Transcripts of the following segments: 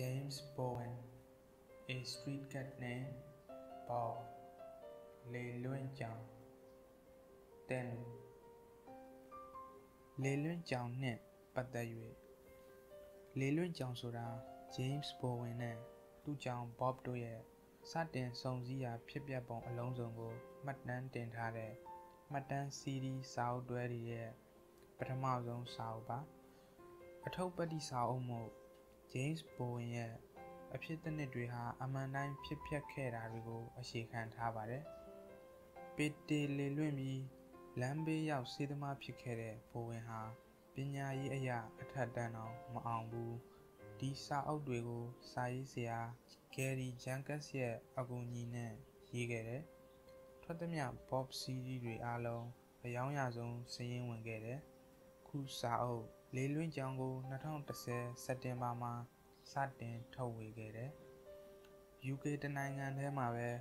James Bowen, A Street Cat Named Bob, Lê Luyên Chồng nè, bắt tay về. Lê Luyên Chồng sổ ra, James Bowen nè, tu chồng Bob đôi ạ. Sát đèn sông dì ạ, phía bia bóng ở lông dòng gồ, mắt đàn tên thả đè. Mắt đàn xì đi sao đuê đi ạ, bắt thầm màu dòng sao bá. Ở thâu bắt đi sao ôm mộ, James Bowen ạ. Ở phía tên nè đuôi hạ, ám ám đàn phía bia khe ra rì gồ, ở xì khăn thả bà đè. Bết tê Lê Luyên mi, làm bây giờ sẽ được mà biết kể để bố em ha, bây giờ ấy à, thật ra nó mà ông bố đi xa ở đuổi cô say xe, kể đi chẳng cái xe ở cô nhìn này, gì kể đấy, thoát tấm nhà Bob xí đi đuổi alo, và giống nhà giống xây dựng vấn kể đấy, khu xa ở Lê Luyên Chồng cô nó thằng ta sẽ sát đến ba mà sát đến thâu về kể đấy, dù cái tên anh ăn thế mà về,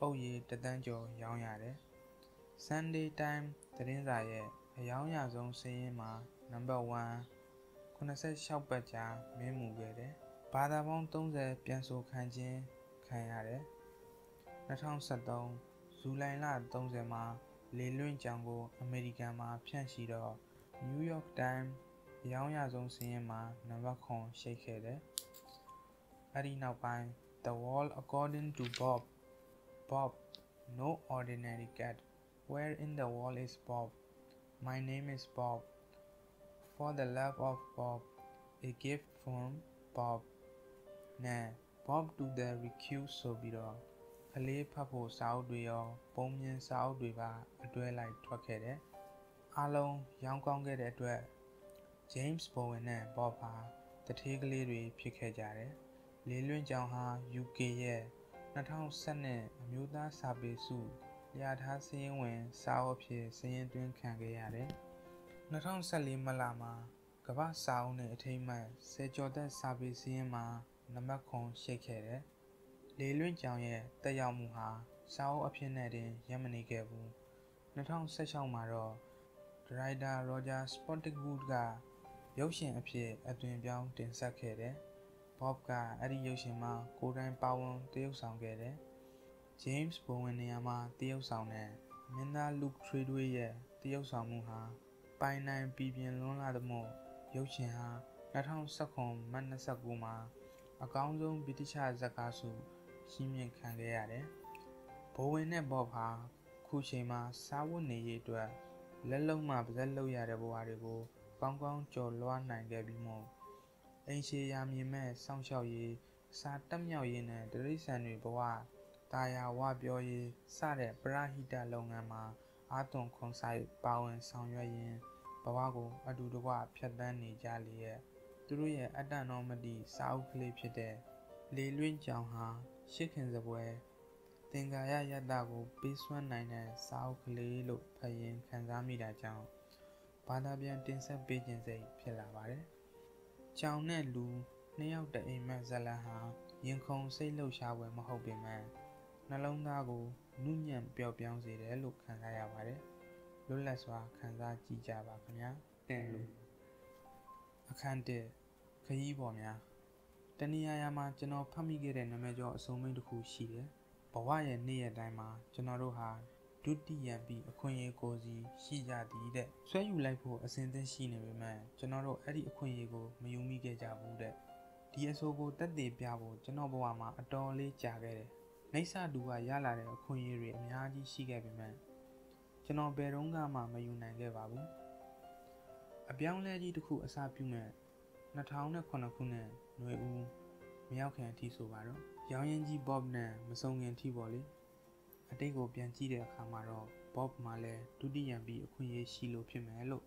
bao giờ ta đang cho giống nhà đấy. Sunday time, ta đến dài ấy, ở giáo nhà dòng xe mà, number one, con đã sẽ sắp bật trả, mê mù về đấy. Bà ta bóng tông dạy, biên số khán chế, khán hả đấy. Nó thông sạch đồng, dù lại là tông dạy mà, Lê Luyên Chồng của America mà, biên sĩ đó. New York time, giáo nhà dòng xe mà, number one, xe khẽ đấy. Ở đi nào bài, the world according to Bob. Bob, no ordinary cat. Where in the world is Bob? My name is Bob. For the love of Bob, a gift from Bob. Nè, Bob to the rescue so be đó. Hãy phát bộ sáu đuôi o, bông nhân sáu đuôi ba, đuôi lại thoát kẹt đấy. Alo, dòng con ghê đẹp đuôi. James Bowen nè, Bob ha, thật thiệt lê đuôi phía kẹt giả đấy. Lê Luyên Chồng ha, UK yeah. Nó thông sân nè, miêu ta xa bê xu. Giá thác xe yên nguyên sao phía xe yên tuyên kháng gây hạ đấy. Nó thông xa lý mà là mà, các bác sao nệ thầy mà sẽ cho ta xa bê xe yên mà nắm bác khôn xe khẽ đấy. Lê Luyên Chồng nhẹ, ta giàu mù hạ, sao ở phía này đến giá mà này kẻ vụ. Nó thông xa xong mà rồi, Rider Roger Spottiswoode gà, dấu xe ở phía ở tuyên bóng đến xa khẽ đấy. Bob gà ở đi dấu xe mà, cô đang bao ông tới dấu xong kẻ đấy. James Bowen này mà tiêu sầu nè, mình đã lúc chơi đuôi vậy, tiêu sầu mua ha, bài này bị biến luôn là đầm mồ, dấu chân ha, đã thong sắc hồn mình đã sắc gù mà, ở con rồng bị chia ra cả số, xin nhận kháng cái à đấy, Bowen này Bob ha, khu chơi mà sao vẫn này vậy đuôi, lần lâu mà bây giờ lâu giờ để bộ, con cho loan này cái bị mồ, anh chị em gì mà xong sau gì, sát tâm nhau gì nè, để đi sang người bộ à. Taya wa biểu ye sa de prahita long ngan ma a ton khong sai pa wen saung ywa yin bawa ko atu twa phya tan ni ja le ye tu ru ye attan no mati sa au kle phit de Lê Luyên Chồng ha shit khin sabwe tingaya yatta ko pe swan nai na sa au kle lo phat yin khan sa mi da chang ba da pyan tin sat pe chin sai phit la ba de chong ne lu nai yaw ta ai ma zalan ha yin khong sai lou sha we ma hou pin ma nó lông ta của nụ nhầm béo béo gì để lục khán giả vào đấy, lúc là xóa khán giả chỉ trả vào cái nhá, tên lục, khán để khi bỏ nhá, tên này ai mà cho nó phát mi cái này nó mới cho số mấy được khử xí đấy, bảo vậy này đại mà cho nó đâu ha, chút đi nhà bị không nghe cô gì xí ra tí đấy, suy u lại bộ sinh tên xí này mà cho nó đâu ở đi không nghe cô mà dùng mi cái trả vụ đấy, đi số cô tất để bia bộ cho nó bảo mà ở đó lấy trả cái đấy. Nãy xa đùa giá là để khuyên yên rỉ em nha đi xí gai bì mẹ. Cho nó bè rỗng gà mà dù nàng gai bà bú. Ở béo lè đi được khu ở xa bì mẹ. Nó tháo nè còn là khu nè, nuôi u. Mèo khen thi số bà đó. Giáo nhân dì Bob nè, mà sâu nghen thi bỏ lít. Ở đây gồm biên chi để khả mà rõ, Bob mà lè, tu đi nhàng bì ở khuyên yên xí lô phía mẹ lộ.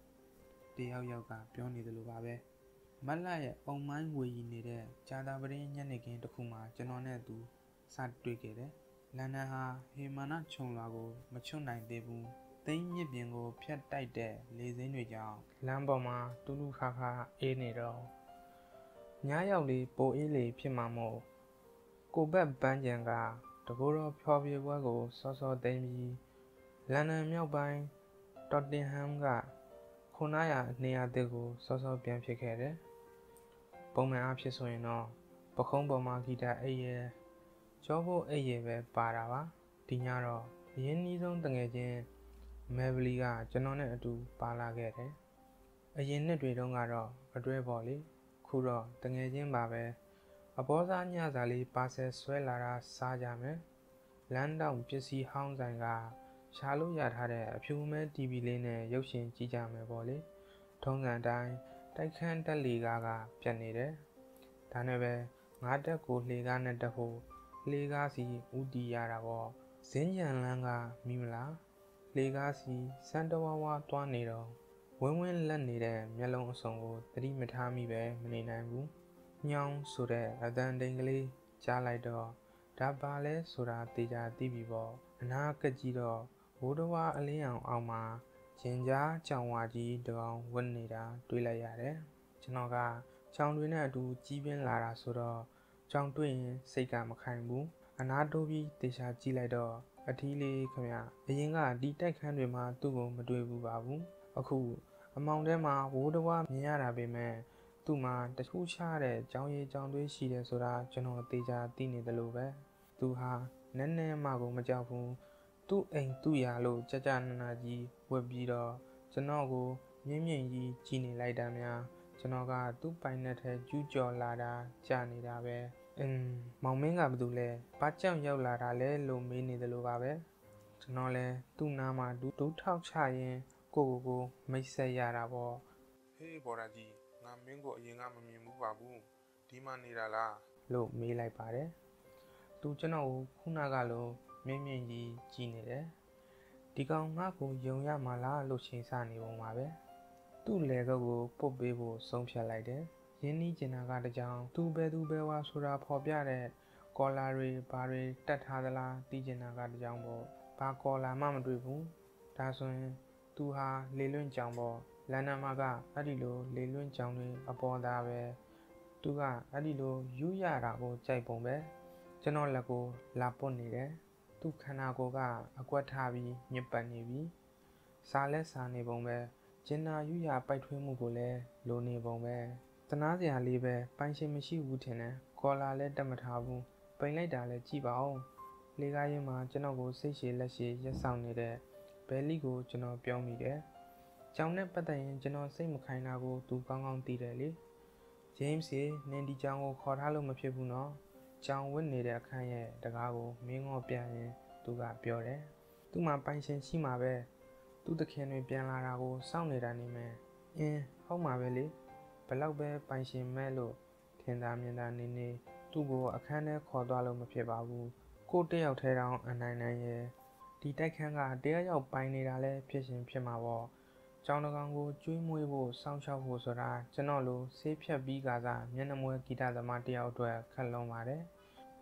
Để hào dào gà béo nè từ lô bà bè. Mắt lại, ông mãi ngồi yên nè đè, cha ta bà đế nhăn nè khen được khu mà cho nó nè tù. Sát đuôi kể đấy, là nà ha, hề mà nát chồng loa gồ, mà chồng nàng đề bù. Tính nhịp biển gồ phía đại đẻ, lấy giấy nổi dạo. Làm bảo mà, tu đu khá khá, ế nể rào. Nhá dạo đi, bố ế lì phía mà mộ. Cô bếp bán dàng gà, đồ gồ rô phó bia quá gồ, so so tên bì. Là nà mèo bánh, đọt đi hàm gà. Khô nà yà, nè à tê gồ, so so biên phía kể đấy. Bố mẹ á phía xôi nó. Pakong Bama Kita Aye Chobo Aye Parava Tinaro Yenizon Tangajan Mavliga Janona to Palagere Ayen Dredongaro, a Dreboli, Kuro, Tangajan Babe Aposa Nyazali passes Swelara Sajame Landa Upesi Houndsanga Shalu Yadhare, a few men Tibilene Yoshin Chijame Boli Tongan Dine Taikan Taligaga Pianere Tanebe Ngada Ko Ligana Dafo Legacy Udi Yarabo Senjan Langa Mimla Legacy Sandawawa Tuanero Women Landire Melon Songo Three Metami Bay Meninabu Nyong Sure Adan Dengli Chalaido Dabale Sura Tija Dibibo Nakajiro Udawa Alian Alma Chenja Chanwaji Dong Wenida Dulayare Chanoga Chang Duina Du Jibin Lara Sura Chang Duin Sega Makambu Anadobi Tisha Jilado Atile Kamya Ayinga Detect Handima Tugo Madubu Babu Aku among them are Udawa Miarabe Man Tuma Tasha de Changye Changdui Shida Sura Chano Tija Tini the Lube Tuha Nene Mago Majabu Tu Eng Tuyalo Chachanaji Webjiro Chanogo Yemyenji Chini Laidamia Chanoga Tu Pinete Jujo Lada Chani Dabe and Mauminga Abdule Pacham Yola Lo Mini the Lubabe Chanole Tu Nama Du Tau Chaye Gogo Mesa Yarabo. Hey Boradi, Namingo Yamami Mubabu Dimanirala Lo Mila Pare Tu Chano Kunagalo. Meme gì chinere đi con ngã của giống như mà lá lô chín san đi bông mà bé tu lẹ cái bộ bắp bê bộ sống xả lại đấy hiện nay trên hàng đã chọn tu bé và sura phô bia đấy cola rồi bà rồi tất cả là đi trên hàng đã chọn bộ ba cola mà mình đuổi bung ta xong tu ha lê luôn chọn bộ là nam aga adilo lê luôn chọn rồi apol da bé tu ga adilo yuya ra bộ chạy bông bé cho nó là cô là bông này đấy tu khana ko ga akwa tha bi nyipan ni bi sa le sa ni bong be jinna yu ya pai thwe mu ko le lo ni bong be tana sia le be pai shin ma shi wu tin ne kola le tat ma tha bu pain lai da le ji baung le ga yin ma chano ko sai shi let shi yat saung ni de be li ko chano pyaung mi de chaung ne pat tat yin chano sai ma khai na ko tu kaung kaung ti de le James ye nen di chaung ko khaw tha lo ma phit bu no Chang win nida kanye, the gago, mingo piane, tu ga piore. Tu ma panshin shima be. Tu the canary pianarago, sounded anime. Eh, how my belly? Palaube panshin mellow. Tenda mina nini, tu go a cane cordalo mapibabu. Go day out around a 9 year. Dita kanga, dare your pinidale, piercing piamawo. Chanogango, Jumuibo, Sancha Hosora, Janolo, Sepia Bigaza, Yanamue Gita the Mati outwear, Kalomare,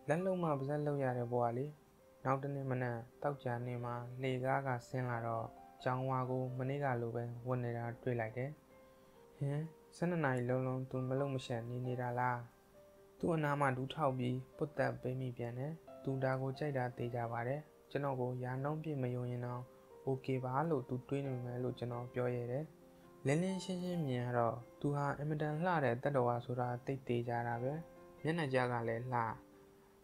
Laloma Zello Yareboali, Nautanimana, Taujanima, Legaga Senaro, Janwago, Maniga Lube, one era three like it. Here, Sananai Lolon to Melomishan Nidala. To Anama do Taubi, put that baby piano, to Dago Cheda de Javare, Janogo Yanompi Mayonino. Ok ba lo tu twin me lo chano pyo ye de len len shin shin myin ha tu ha emitan hla de tat tawa so da tait te ja da be myan na ja ga le hla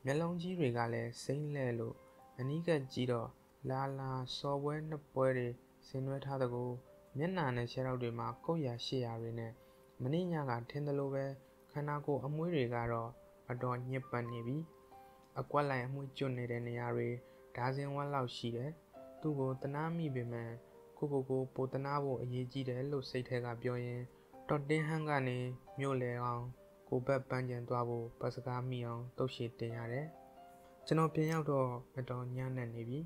myan long ji rwe ga le sain le lo anika ji do la la so bwe na bwe de sin nwe tha da ko myan na ne che raw de ma kau ya shit ya rwe ne mani nya ga thin da lo be khana ko amwe rwe ga do ador nyit pan ni bi akwat lai amwe chun ne de nya rwe da sin wan law shi de tu go tanami be man ko potanabo ayeji de lo sai the ga pyo yin tot tin han ga ni myo le ang ko bat pan jan twa bo pasaka mi ang tou shi tin ya de chano pyin yaw do ador nya nan ni bi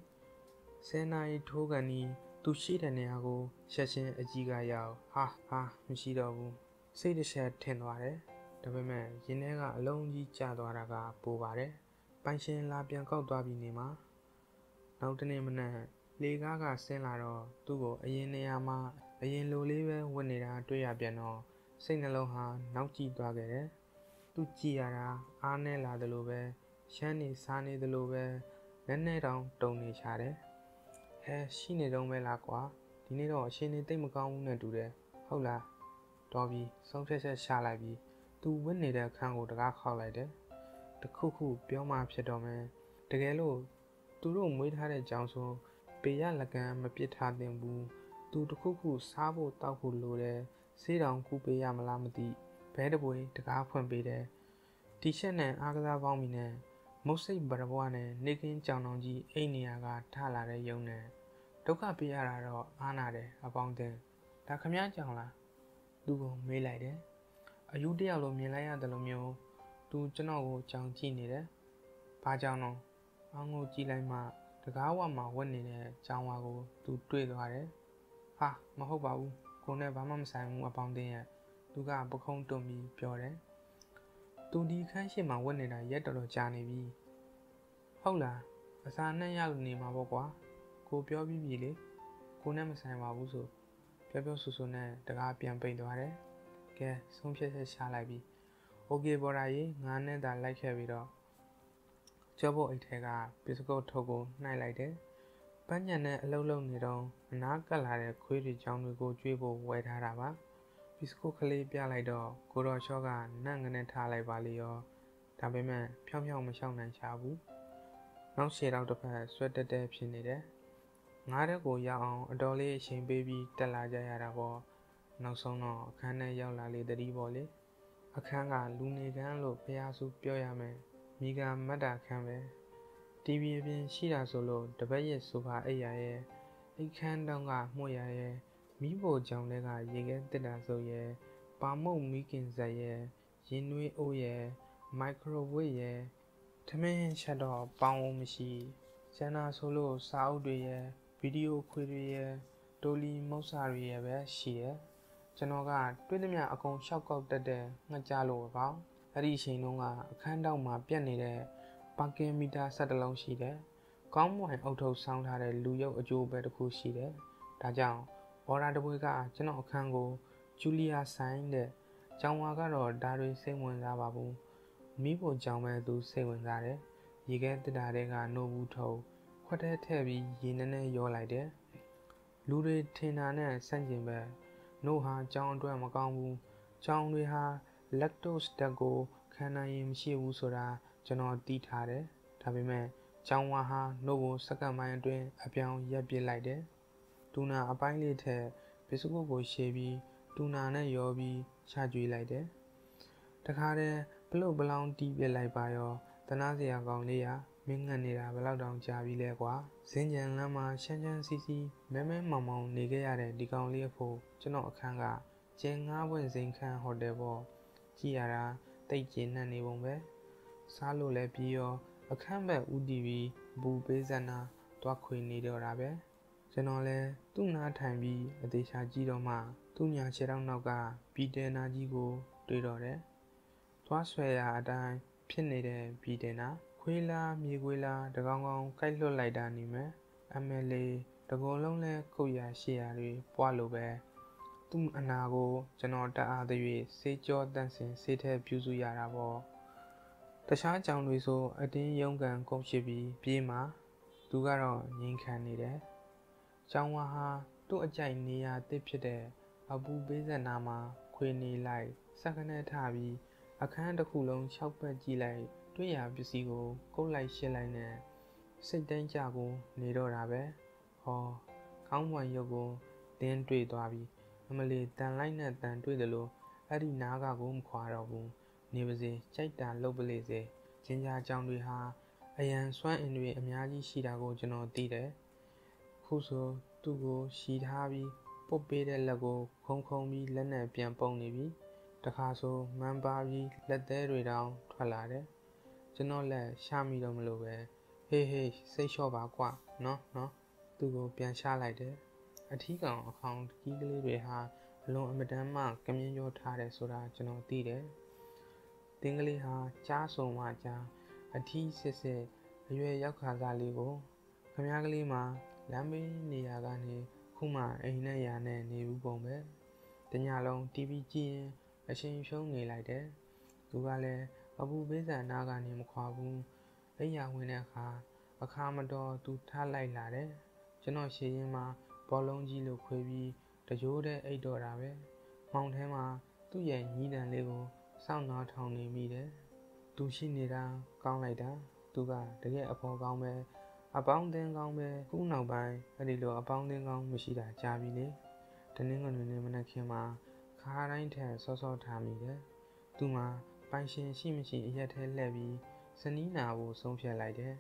senai tho gan ni tu shi de ne ya ko sha chin aji ga yaw ha ha mi shi do bu sai de sha thin twa de da ba man yin ne ga along ji cha twa da ga po ba de pan shin la pyan kaw twa bi ni ma naw tin ne man Lega ga sen la ro tu go ayin ne ya ma ayin lo le be win ni da twei ya pyan no sai na long ha naw ji twa ga de tu ji ya da a ne la de lo be shan ni sa ni de lo be nan ne taw tong ni cha de he shi ni dong be la kwa di ni daw a shin ni tait ma kaung bu na tu de hau la taw bi song phet phet cha lai bi tu win ni da khan ko da ga khaw lai de Takuku, Bioma, Shadome, Tagalo, Turu, Midhade Janso, Payan Lagam, Mapita Dembu, Tutuku, Sabo, Taku Lode, Sidon, Kupea Malamati, Pedaway, Takapon Bede, Tishan and Agada Vomine, Mose Barabuane, Nikin Chanonji, Eniaga, Talare Yone, Toka Piara, Anade, Abound them, Takamia Jangla, Duo, Melade, Ayudialo Melaya Dalomio. Tu chân nào chẳng chi nè, ba chào nó, anh ngồi chỉ lại mà, tất cả hoa mà quên nè, chào hoa cô, tu tuổi rồi đấy, ha, mà không bảo, con này ba mắm sáng mua bao tiền à, tu cả bốc không tôm bì béo đấy, tu đi khai xe mà quên nè, giờ tao lo cha nè bì, không là, sao nay nhà luôn nè mà bỏ qua, cô béo bì bì đấy, con này mắm sáng mà bự số, béo số số nè, tất cả biếng bì rồi đấy, cái, xong xe xe xả lại bì. Ok bỏ ra ý, ngàn nè đã lại khẽ bì đó. Cho bộ ý thẻ gà, bí sơ cô thô cô này lại thế. Bán nhà nè lâu lâu nè đâu, nà cả là để khuy rì chóng người cô truy bộ quay thả ra bác. Bí sơ cô khá lì bia lại đó, cô đòi cho gà nàng ngân nè thả lại bà lì đó. Thả bế mẹ, phèo phèo mà xong nàng chá bú. Nóng xế đọc đọc hả, suốt đất đẹp xin nè đế. Ngã đế cô yào ông, ở đó lì xinh bê bì tất là dạy hả ra bó. Nóng xong nó, khá nè yào là lì đ Akanga Lunegan lo Piasu Pioyame, Miga Mada Kame, Dibian Shida Solo, the Baye Suba Ayae, Ekandanga Moyae, Mibo Jamlega Yegedazo ye, Bamo Mikin Zaye, Yinui Oye, Microwave, Tamen Shadow, Bao Mishi, Jana Solo, Saudi, Video Query, Dolly Mosari, Shea. Channel ga, tuy nhiên là con sóc có đẻ đẻ, ngã cha lùa vào. Ari xin ông à, khán đâu mà biết này đẻ, bằng cái mida sát đầu xì đẻ. Có một hành ô tô sang thà đẻ lưu dấu ở chỗ bề đầu khu xì đẻ. Đã chào, ở ra đâu ga, channel khang go, Julia sáng đẻ, trong hoa cái rồi đã đôi xe quần ra bà bù, mỹ bộ trong mẹ đôi xe quần ra đẻ, gì cái từ đã đẻ ga nô bù thầu, khoát hết thề bị gì nên này vô lại đẻ. Lưu đôi thế nào này sang gì bề. Nô ha chọn đôi mà con bu chọn đôi ha lactose Django khán ai em siêu u sờ ra cho nó tì thà đấy, thà bên mẹ chọn hoa ha nô bu sắc cả mai đôi áp nhau giáp biệt lại đấy. Tu na áp anh lên thế, biết số cô bồi xe bi, tu na này yo bi xa duy lại đấy. Đặc ha đấy, bao bao tì biệt lại bài yo, ta na gì à con này à, miếng ngân này là bao đồng trà bi lẹ quá. Xin chào là mà xin chào Cici, mẹ mẹ mỏng mỏng này cái à đấy đi con lia phù. Cho nó khang gà, trên ngã bên dinh khang hột đẹp bò, chỉ ra tay chiến là nề bông bé. Sao lô lẹ bìo, ở khang bé udivi, bù bê zana, toa khuy nề đều ra bé. Cho nó lẹ, tu na thành bì, ở tây xa chi đó mà, tu nhà sẽ đang nấu gà, bì đen na chi go, đôi đó đấy. Toa xoay là ở đây, phiên nề đẹp bì đen á, khuy la, mi khuy la, được ngon ngon, cái lô lại đàn nè mẹ, ăn mè lê, được ngon lông lẹ, câu giả xìa rồi, qua lô bé. Tum anago, channel da the say jaw dancing, say tap yuzu yarabo. The shan chang wiso, a din young and cob chibi, bima, dugaro, yinkan nide. Changwaha, do a giant nia dipchede, a boo bezanama, queenie light, sakane tabi, a kind of coolong, chopper gilai, do ya busigo, go like shilline, sit then jago, nido rabe, or come one yogo, then do it wabi. Mà lì tàn lạnh nè tàn tuổi đời lô, ở đi ná gà gồm khóa rào vùng, nếu bây giờ chạy tàn lâu bởi lệ dễ, trên gia trong đuôi hà, ai ăn xoan ảnh đuôi em nhá gì xí đá gồ cho nó tí đấy. Khu số, tu gồ xí thá bì, bốc bê đè là gồ không không bì lần nè biên bông nè bì, đặc hà số, mang ba bì lật đế rồi đào, thoát lá đấy. Cho nó là xa mì đồng lô bè, hê hê, xây xô bá quả, nó, tu gồ biên xa lại đấy. A tea gong a count giggly reha, alone a madame mark, coming your tare soda, channel tea there. Dingly ha, cha so macha, a tea sese, a yue yakaza ligo, Kamiagli ma, lambi niagani, kuma, a hinayane, nebu bombe. Then yalong, TBG, a shame show me like that. Dugale, a boo beza nagani mquabu, a yawinaka, a kamador to talai lade, channel shima. Bao long gì lục quay bi, đã chỗ đấy ai đó ra về, mong thế mà, tôi dạy nhí đàn lego, sao nó thằng này mi đấy, tu xin đi ra con này đã tu gà để dạy apple con mẹ apple tên con mẹ cũng nào bài ở đi lừa apple tên con mình chỉ đã cha bị đấy thế nên người này mình là khi mà khá đánh thẻ so so thả mình đấy tu mà bài xin xin mình chỉ dạy thế là vì sinh ý nào bổ sung trở lại đấy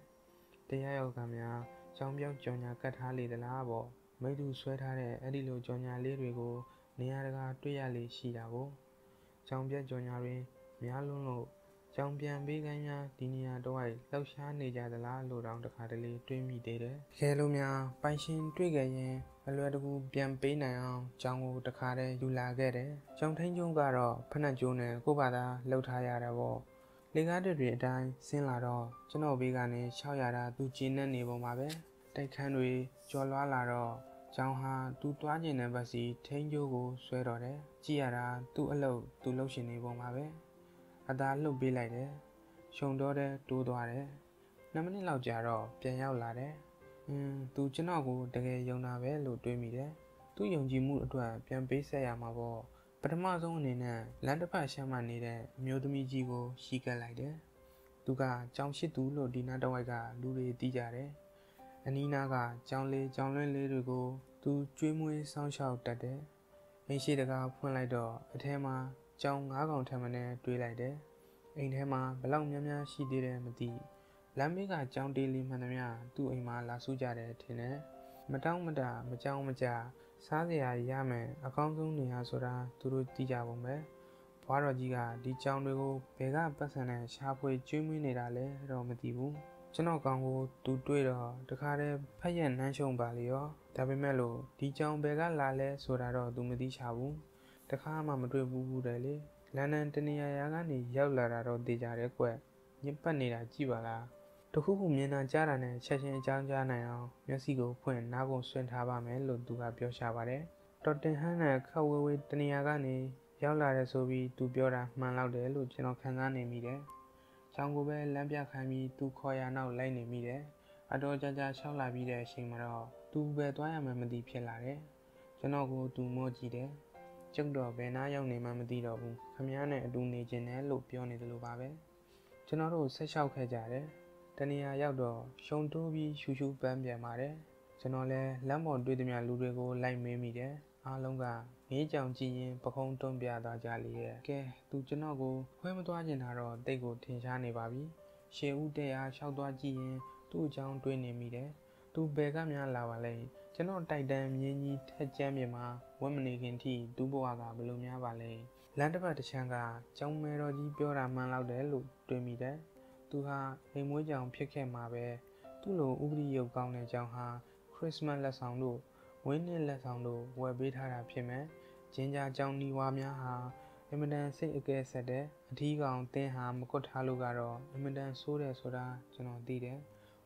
thế ai ở cả nhà trong việc cho nhà cắt hà lì là bỏ mấy thứ xoay thà để ở đi lừa cho nhà lì rồi cô nhà ra tuy là lì xì đã bỏ trong việc cho nhà rồi nhà luôn luôn trong biên bị cái nhà tin nhà đôi lâu xa này giờ là lô đằng đặc hạt lì tuy mì đấy đấy khi lúc nhà bài xin tuy cái gì là lúc biên bị này trong ngô đặc hạt đấy du là cái đấy trong thanh chung cả rồi phần ăn chung này cô bà ta lâu thay giờ đã bỏ lấy cái được điện thoại xin là rồi cho nó bị cái này sau giờ đã tu chín nên nhiều mà bé đây khai nuôi cho loa là rồi trong ha tu toán gì này và gì thanh chung cô xoay rồi đấy chỉ là tu lâu xin nhiều mà bé đã lúc bị lại đấy, xong đó đấy, tu đoà đấy, năm nay lão già rồi, bây giờ là đấy, tu chân nào cũng được cái dòng nào về lột đuôi mì đấy, tu dòng gì mua được, bây giờ bây giờ mà bỏ, bắt mà dùng này nè, lần thứ ba xem mà này đấy, nhiều thứ mì gì cũng xí cái lại đấy, tu cả trong xí tu lột đi na đâu ai cả, lù để đi già đấy, anh đi na cả trong lên lấy rồi cô, tu chuyên mua sao sao đặt đấy, anh xí được cả phun lại đó, thế mà trong ngã còn thèm này tuy lại đấy anh thèm mà bà long nhâm nhá xì đi đấy mà tí lắm biết cả trong đi lim hàn nhá tu anh mà là su già đấy thế này mà trong mà đã mà trong mà già sáng thì à ya mẹ à con cũng đi hà sô ra tu rồi tí già bông bé phá rồi gì cả đi trong đôi cô bé cả bác sĩ này cha phơi chơi mũi này đã lấy rồi mà tí bún cho nó còn cô tu đuôi rồi được hai đấy phải nhận hai chồng bà lió tại bên mẹ lô đi trong bé cả là lấy sô ra rồi tu mà tí cha bún thế khá mà tôi vui đấy đi, lần này tôi đi ăn cái này giàu là rồi đi chơi đấy quẹt, nhưng phần này là chỉ bảo là tôi không muốn nhận ra là này, chắc chắn chắc chắn này không, nhưng xí cổ phần nào cũng xuyên tháp ba mẹ luôn tụ gặp biểu sao vậy đấy, tôi thấy hai này khâu với tôi đi ăn cái này giàu là rồi bị tụ biểu ra mà lâu đấy luôn cho nó khăn ăn này mì đấy, trong cô bé làm việc hay mì tụ coi ăn nào lấy này mì đấy, ở đó chắc chắn sau là bị đấy xem mà rồi, tụ bé tuổi mà mình đi chơi là đấy, cho nó cô tụ mua gì đấy. Chắc đó về na dòng này mà mình đi đó cũng không nhớ này đun này trên này lột bia này từ lột ba bé cho nó rồi sẽ sau khai giả đấy tên nhà dạo đó xong tôi bị chú chú bám về mà đấy cho nó là lắm bọn đuôi từ nhà lùi về cô lại mềm mì đấy à long gà nghĩ chồng chị nhé bà không tôn bia tòa trả lìa kệ tôi cho nó cô khoe mà tòa trên hà rồi đây cô thiên sa này bà biết xe u tê à sau tòa chị nhé tôi chồng tôi này mì đấy tôi về các nhà là bà lấy cho nó tay đem nhẹ nhị thay chém về mà với mình hiện thì tu bổ à cả bơm nhá vào này lần thứ ba thì sang cả trong mê rồi đi biểu làm mà lao để lụt đuôi mì đấy tu ha em muốn chồng phía kia mà về tu lụt u đi yêu con này chồng ha Christmas là sáng đủ Nguyễn nên là sáng đủ quay biết hai là phía mẹ trên da chồng đi qua nhá ha em đang xếp cái xe đấy thì còn tên ha một con thà lụt cả rồi em đang số để số ra cho nó đi đấy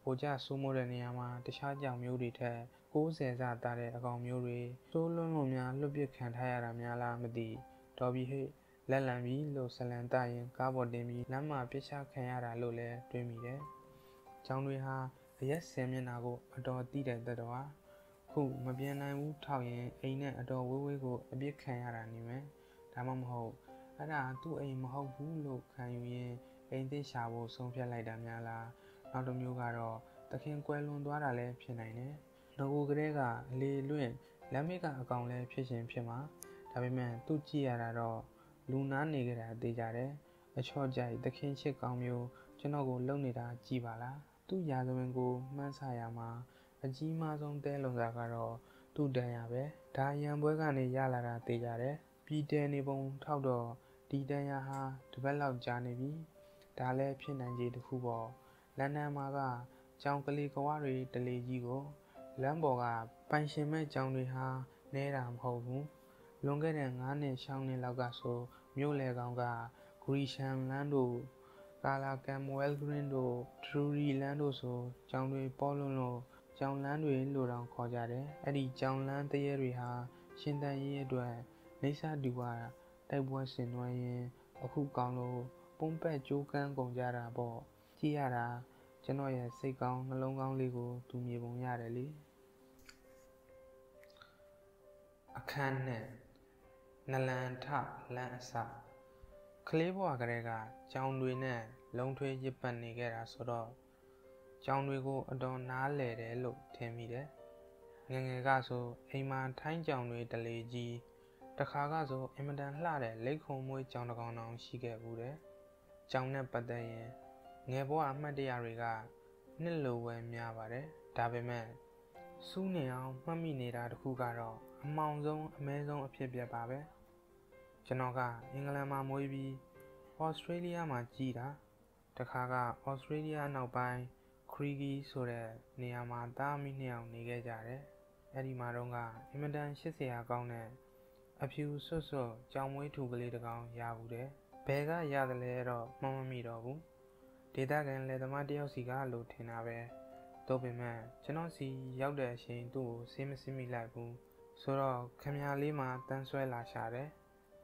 hồi cha số một là nhà mà thì sao chồng yêu đi thế cố dễ dàng ta để còn nhiều rồi số lượng của nhà lúc biết khán thay làm nhà là một tỷ đó bị hết là làm gì lâu sẽ làm ta những cá bột để mì lắm mà biết sao khán giả lâu lệ đuôi mì đấy trong nuôi ha thấy xem như nào cũng ở đó tí để ta đó khu mà bên này muốn thao những ấy này ở đó với cô biết khán giả nhiều mấy đã mong hậu ở đó tụi em mà không phú lộc khán nhiều em thấy sao bổ sung phía lại làm nhà là nó đồng nhiều cả rồi ta khiến quen luôn đó là lên phía này nhé nó u cái cả lì luyện lắm mấy cả còn lại phía trên phía má tại vì mẹ tu chi à rồi luôn nán này cái là để già đấy ở cho dạy tất nhiên sẽ còn nhiều cho nó cũng lâu này đã chi bà lá tu già rồi mình cũng mang xài à mà ở chi mà trong tay lồng già cả rồi tu đầy à bé ta yên với cái này già là để già đấy bị đầy này bông thao đồ đi đầy à ha tụi bé làm già này bị ta lại phía này gì được khu bỏ lần này mà cả trong cái lì có quá rồi để lì gì cũng lắm bỏ cả bánh xe mấy trong đi ha nè làm hậu vũ luôn cái đèn ngán này xong này là cả số miêu lệ gạo cả Christian Lando Kala Camuel Grando Trudy Lando số trong đôi Polono trong lán đuôi lùi đằng khó già đấy đi trong lán tây rồi ha xin tay ye đuổi lấy xa đi qua tay bua xin ngoài ye ở khu con lô bông bẹ chú can còn già là bỏ chi à cho nó là xây con nó lâu con li của tụi mì bông nhà đại lý à khan nè là lan tháp lan sập Clipo agrega, John Winner, long twig Japan nigger as all. John Wigo adon nale look temide. Nangagazo, a man time John with the lady. Takagazo, emadan lade, lake home with John Gonon, she get wooded. John Nepadaye, Nebo Amadiariga, Nillo, and Miavare, Dabeman. Soon now, Mammy Neda Hugaro, a mountain, a maison of Pibia Babe. Janoga, England ma moibi, Australia ma jira, Takaga, Australia now by Krigi Sore, Neama Dami Neo Nigajare, Edimaronga, Imadan Shesia Gone, a few so, Jamway to Galidagon Yavude, Pega Yadalero, Mamma Midobu, Didagan let the Madio cigar loot in Abe, Dobeman, Janosi Yauda Shane do, same similabu, Soro, Camia Lima, Tansuela Share.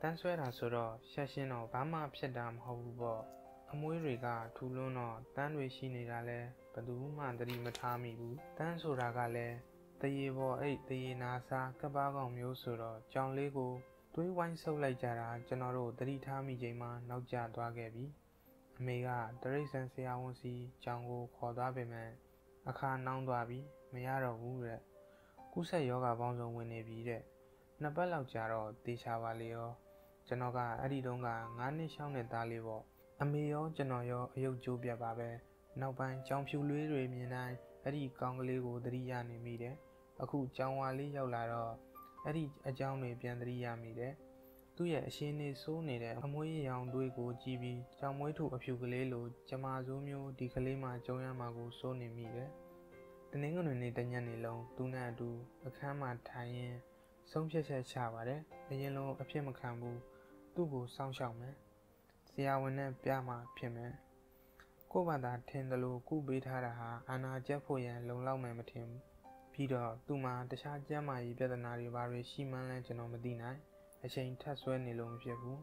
Tan suy ra sơ ro, xia xin nó bám mà biết đam hậu bọ, amui rồi cả thu lô nó tan về xin này ra lẹ, bắt đầu mà từ mà tham mi bu, tan sơ ra cả lẹ, tây bọ ấy tây na sa các ba con miêu sơ ro, trong lễ cô, tôi quan sâu lại trả ra cho nó rồi từ tham mi gì mà nấu chả toa cái bi, mày cả từ sáng sáng hôm si trong cô khó toa về mẹ, à khan nấu toa bi, mày ăn rồi ngủ rồi, cú say yoga vòng vòng quên này bi rồi, nãy bắt lâu chả rồi tây sa vào liền. Janoga, Adidonga, Nani Shang and Dalivo. Ameo, Janoyo, Yojubia Babe, now by Champu Lui Mina, Adi Congolego, the Riani Mide, Aku Jawali Yolaro, Adi Ajami Biandria Mide. Tuya, she is so needed, Amoy Yang Duego, GB, Jamwetu of Yugulelo, Jamazumio, Dicalima, Joyamago, so named Mide. The Nengon Netanyanilo, Dunadu, Akama Tayen, Some Chesha Chavare, the yellow Apemakambu. Tubu sang song mẹ, Siawene Piama Pime. Covada tendalu, Kubi Taraha, Anna Japoyan, Long Lao Mamatim. Peter, Duma, the Shajama, Bedanari, Barry, Shiman, Legend of Medina, a shame Taswani Long Jebu.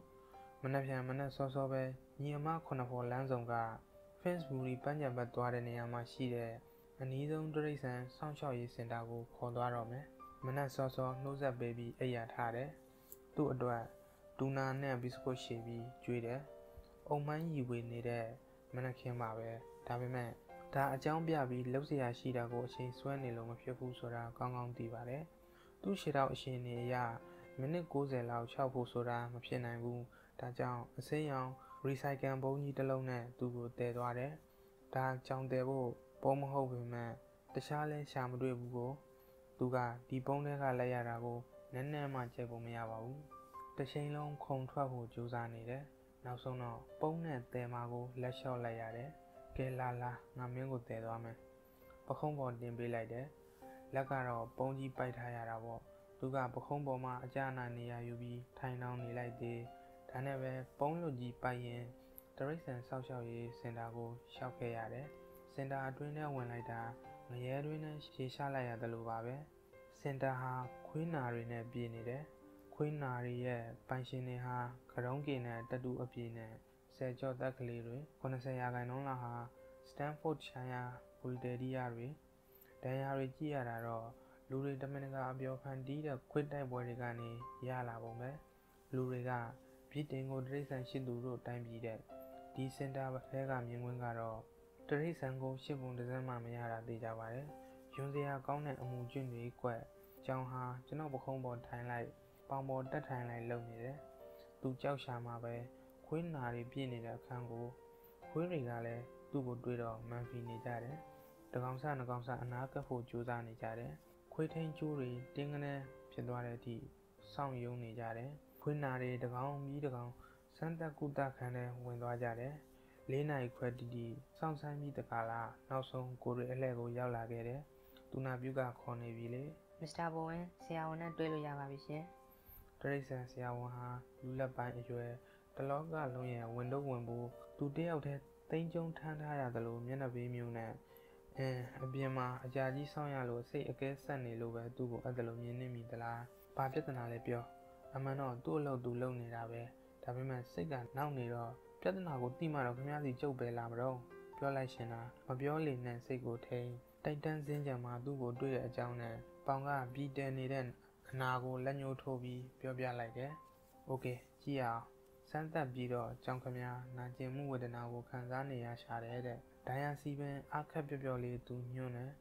Manapia Manasosobe, Niama Conafo Lanzonga, Fence Buri Panja Batuade Niama Shide, and his own reason, Sancho is Sendago, Codarome. Manasoso knows a baby, a yard harder. Do a door. Duna nè bisco shebi, jude. Oh man, you will need it. Manakemabe, Tabime. Ta jambiabi loves the ashida go chain swanny long of your pusora, gong divare. Do shit out shiny ya. Many goes a loud chapo soda, machina woo, Tajang, a sayon, recycle bony the lone, do good dead water. Ta jang devo, bomb hoven man. The shale sham duego. Duga, di bonega layarago, nene manchebo meawa. The same long con travel Josanide, now so no, bonnet de mago, lasho layade, gay la la, namigo de dame. Pacombo dimby lade, lagaro, bonji by tayarabo, duga pacombo ma, jana nia yubi, tainan ni light de, taneve, bonlo di payen, the reason social ye, sendago, shakayade, senda adrena when I da, mayadrena, she shalaya the lubabe, senda ha, queen arena be needed. Queen Naria, Pansineha, Karongina, Dadu Abine, Sejo Dakleri, Conasayaganola, Stanford Shire, Pulderiari, Diari Giararo, Luri Domenica Abio Pandida, Quita Borigani, Yala Bombe, Luriga, Pitango Dres and Shinduro Time Dead, Descenda Vega Mingaro, Teresango Shibun Desama Mayara de Javare, Junzia Gone Amujun de Equa, Jangha, Janobo Hombo Time Light. Bao một đất hàng này lâu như thế, tụ cháu xà mà về, khuyến nào để biết này đã khang cố, khuyến gì cả lẽ, tụ bộ đuôi đỏ mang phi này ra đấy, được không sao anh á cái phụ chú ra này ra đấy, khuyến thêm chú gì tiếng anh ấy phiền toa đấy thì xong dùng này ra đấy, khuyến nào để được không biết được không, sáng ta cút ta khang này quên toa ra đấy, lễ này khuyến đi đi, xong sáng biết được cả là, nào xong cô rể lại cô giao lại cái đấy, tụ nào biết cả con này vì lẽ. Mr. Bowen, sao anh đuôi lo già vậy chứ? Teresa Siawaha, Lula Ban Ejue, the Loga Loya, Window Wimbo, today out at Tanjong Tantaya the Lo, Miana Vimuna, and Biama, Ajaji Soyalo, say against Sunny Lover, do other Lomian Midala, Pajetana Lepio, Amano, Dolo Dulo Nidabe, Tabiman Sigan, now Niro, Jatanago Tima of Miazi Jobe Labro, Piolashena, Mabioli Nansego Tay, Titan Zinjama, do do a jowner, Banga, be there Nago, Lanyo Toby, Piobialade. Okay, chia, San Tabido, Junkamia, Najimu with an hour Kanzania Shade, Diane Sieben, Akabioli to Nune,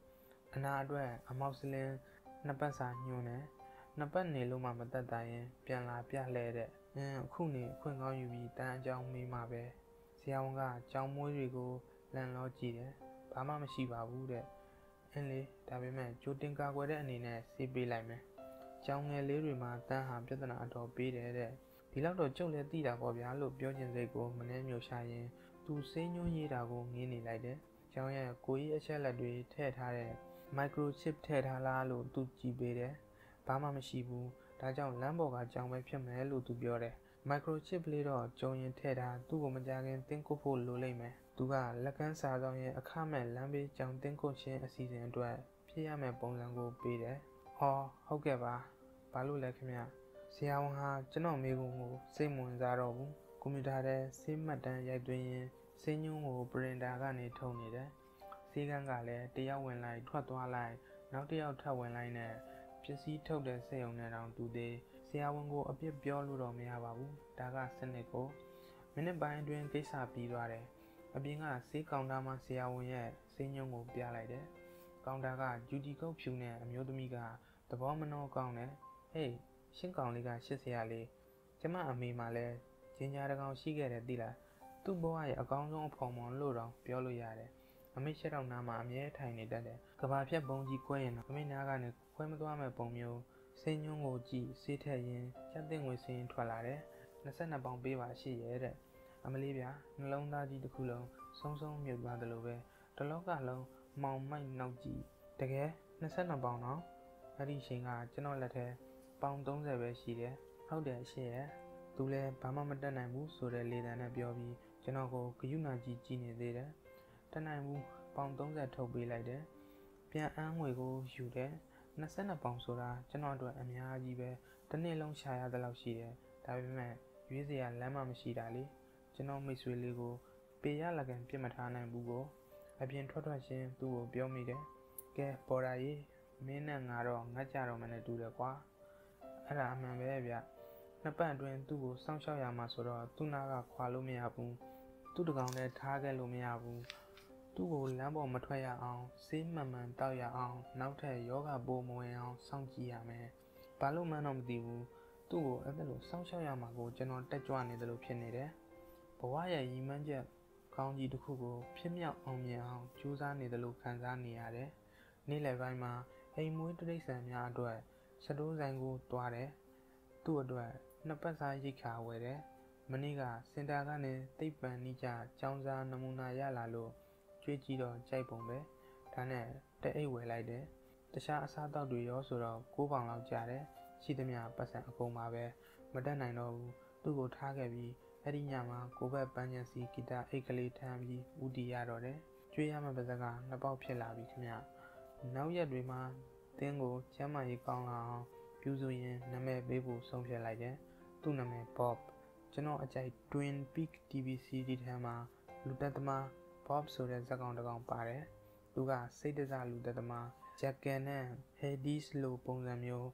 an hardware, a mausoleum, Napasa Nune, Napani Luma Mata Diane, Piala Pia Lede, Kuni, Kunga Yubi, Dan Jangmi Mabe, Sianga, Jangmu Rigo, Landlord Gide, Pama Shiba Wood, Enli, Tabime, Jutinka, whether any nest, Sibi Lime. Jange Lirima, Dan Ham Jatana Ador Be there. He loved a jolly deed of Yalo, Bjorn Lego, Manemio Shire, to Senor Yidago, Nini Lade, Jange, Koya Shaladri, Ted Hare, Microchip Ted Halalo, Tuji Bede, Pama Mashibu, Rajan Lamboga, Jange Piamelo to Biore, Microchip Lido, Join Ted, Tugo Majagan, Tinko Loleme, Tuga, Lacansa, a Carmel, Lambi, Jan Tinko, a season dwell, Piame Bongango be there, or however, Balu Lakemia. Siaoha, General Migo, Simon Zaro, Comutare, Simatan Yaduin, Senor Brendagani Tony, Sigangale, they are when like Twatualai, now they are Towen Liner. Jessie told the Sayon around today. Siawango appear Biolu Miababu, Daga Seneco. Many by doing Kesa Pidare. A being a sick on Dama Siawan, Senor Bialade, Gondaga, Judico Pune, Miodomiga, the Bomano Gone, hey. Xin còn lại cả chiếc xe này, chém mà mì mà lẹ, trên nhà đang còn xí ghê để đi là, tu bố ai ở con rong phòng món lô rong, béo lô già đấy, em biết sẽ làm nào mà em dễ thay này đây đấy, các bạn biết bông gì quen, em biết nào cái này quen mà tôi mà bông nhiều, xin nhung ngô chỉ, xin thay yên, chắc tiếng người xin thoải lại đấy, nó sẽ là bông bì và xí dễ đấy, em lấy bia, nó lâu ta đi được khu lâu, song song nhiều bạn từ lâu về, từ lâu cả lâu, màu mày nâu chỉ, thế cái, nó sẽ là bông nó, nó đi xin à, cho nó là thế. Bong don't have a share. How dare share? To let Pamadan I move so that later and a biobi, Janago, Kunaji Genie there. Then I move, Bong don't that to be like there. Pia and we go, you there. Nasana Bongsora, Janado and Yajibe, the Nelong Shire the Lausier, Tavime, Vizia Lama Machidali, Jano Miss Willigo, Payalagan Pimatana and Bugo. I've been taught to shame to biomide. Get Borae, Menangaro, Najaro Manadu the Qua. Là mẹ bé bia, nắp bàn đuôi tu bổ sang sau nhà mà sờ tu na gà khoa lô mía bù, tu được gạo để thả cái lô mía bù, tu bổ lá bò mà thay nhà ông, xím mà mình tao nhà ông, nấu thề gió gà bồ mồi ông, sang chi nhà mẹ, bà lô mà nằm đi bù, tu bổ ở đây lô sang sau nhà mà cô cho nó tách choan này từ lô phiền này đấy, bỏ qua nhà gì mà chứ, con gì được khu cô phiền miệng ông nhà ông, chú ra này từ lô khán giả này đấy, nên lại vậy mà, hay muối tôi đi xem nhà đuổi. Sadu Zango Tuare, Tuadua, Napasa Yika Were, Maniga, Sendagane, Tipan Nija, Chanza Namuna Yalalo, Jujido, Jaipombe, Tane, the Ewe Lide, the Shah Sada Duyosura, Kuban Lao Jare, Sidamia Pasan Komabe, Madana no, Dugo Tagabi, Edinyama, Koba Banyasi, Kita, Ekali Tamji, Udi Yarore, Juyama Bazaga, Nabao Pela Vicamia, Nauya Drima. Django, Chama Yikanga, Puzuin, Name Babu, something like that, Tuname Bob, General Ajay, Twin Peak TVC did Hama, Lutatama, Bob Sodas account account pare, Luga, Sedeza Lutatama, Jackanem, Hades Low Pongamio,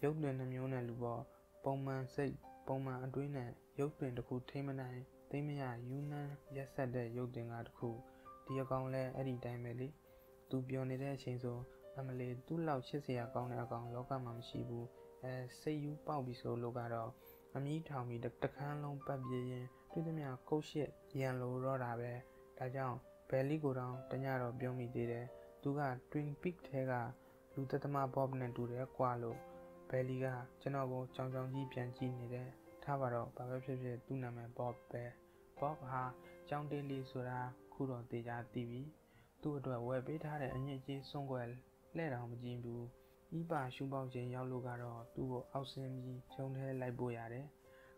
Yogdenamiona Luba, Poma Sig, Poma Adwina, Yogden the Cool Tamanai, Tamia, Yuna, Yesterday Yogden at Cool, Diagonle, Eddie Dimely, Dubionida Chinzo. Amale tu lao chia sẻ con này con lóc cá mắm xì bù, xây u bao bì số lô gà đó, ami thảo mi đặc đặc hàng long ba bìa, tuy thế mà câu chuyện gian lô rõ ra về, ta chọn, bè lì cổ rong, ta nhà rồi biêu mi đi đấy, tu gà Twin Peak thế gà, lu ta tham Bob này tu đấy qua lô, bè lì gà, cho nó vô trong trong gì biên chi này đấy, tha vào đó, bà bếp sẽ tu nằm ở Bob bè, Bob ha, trong daily số ra, khu đó tây gia TV, tu đuổi về biết tha để anh nhớ chơi song quẹt. Lẽ nào mà Jim bu, ý bà chú bao giờ giao lô gà đó, tu bộ áo xem gì, trông thấy lại bồi à đấy.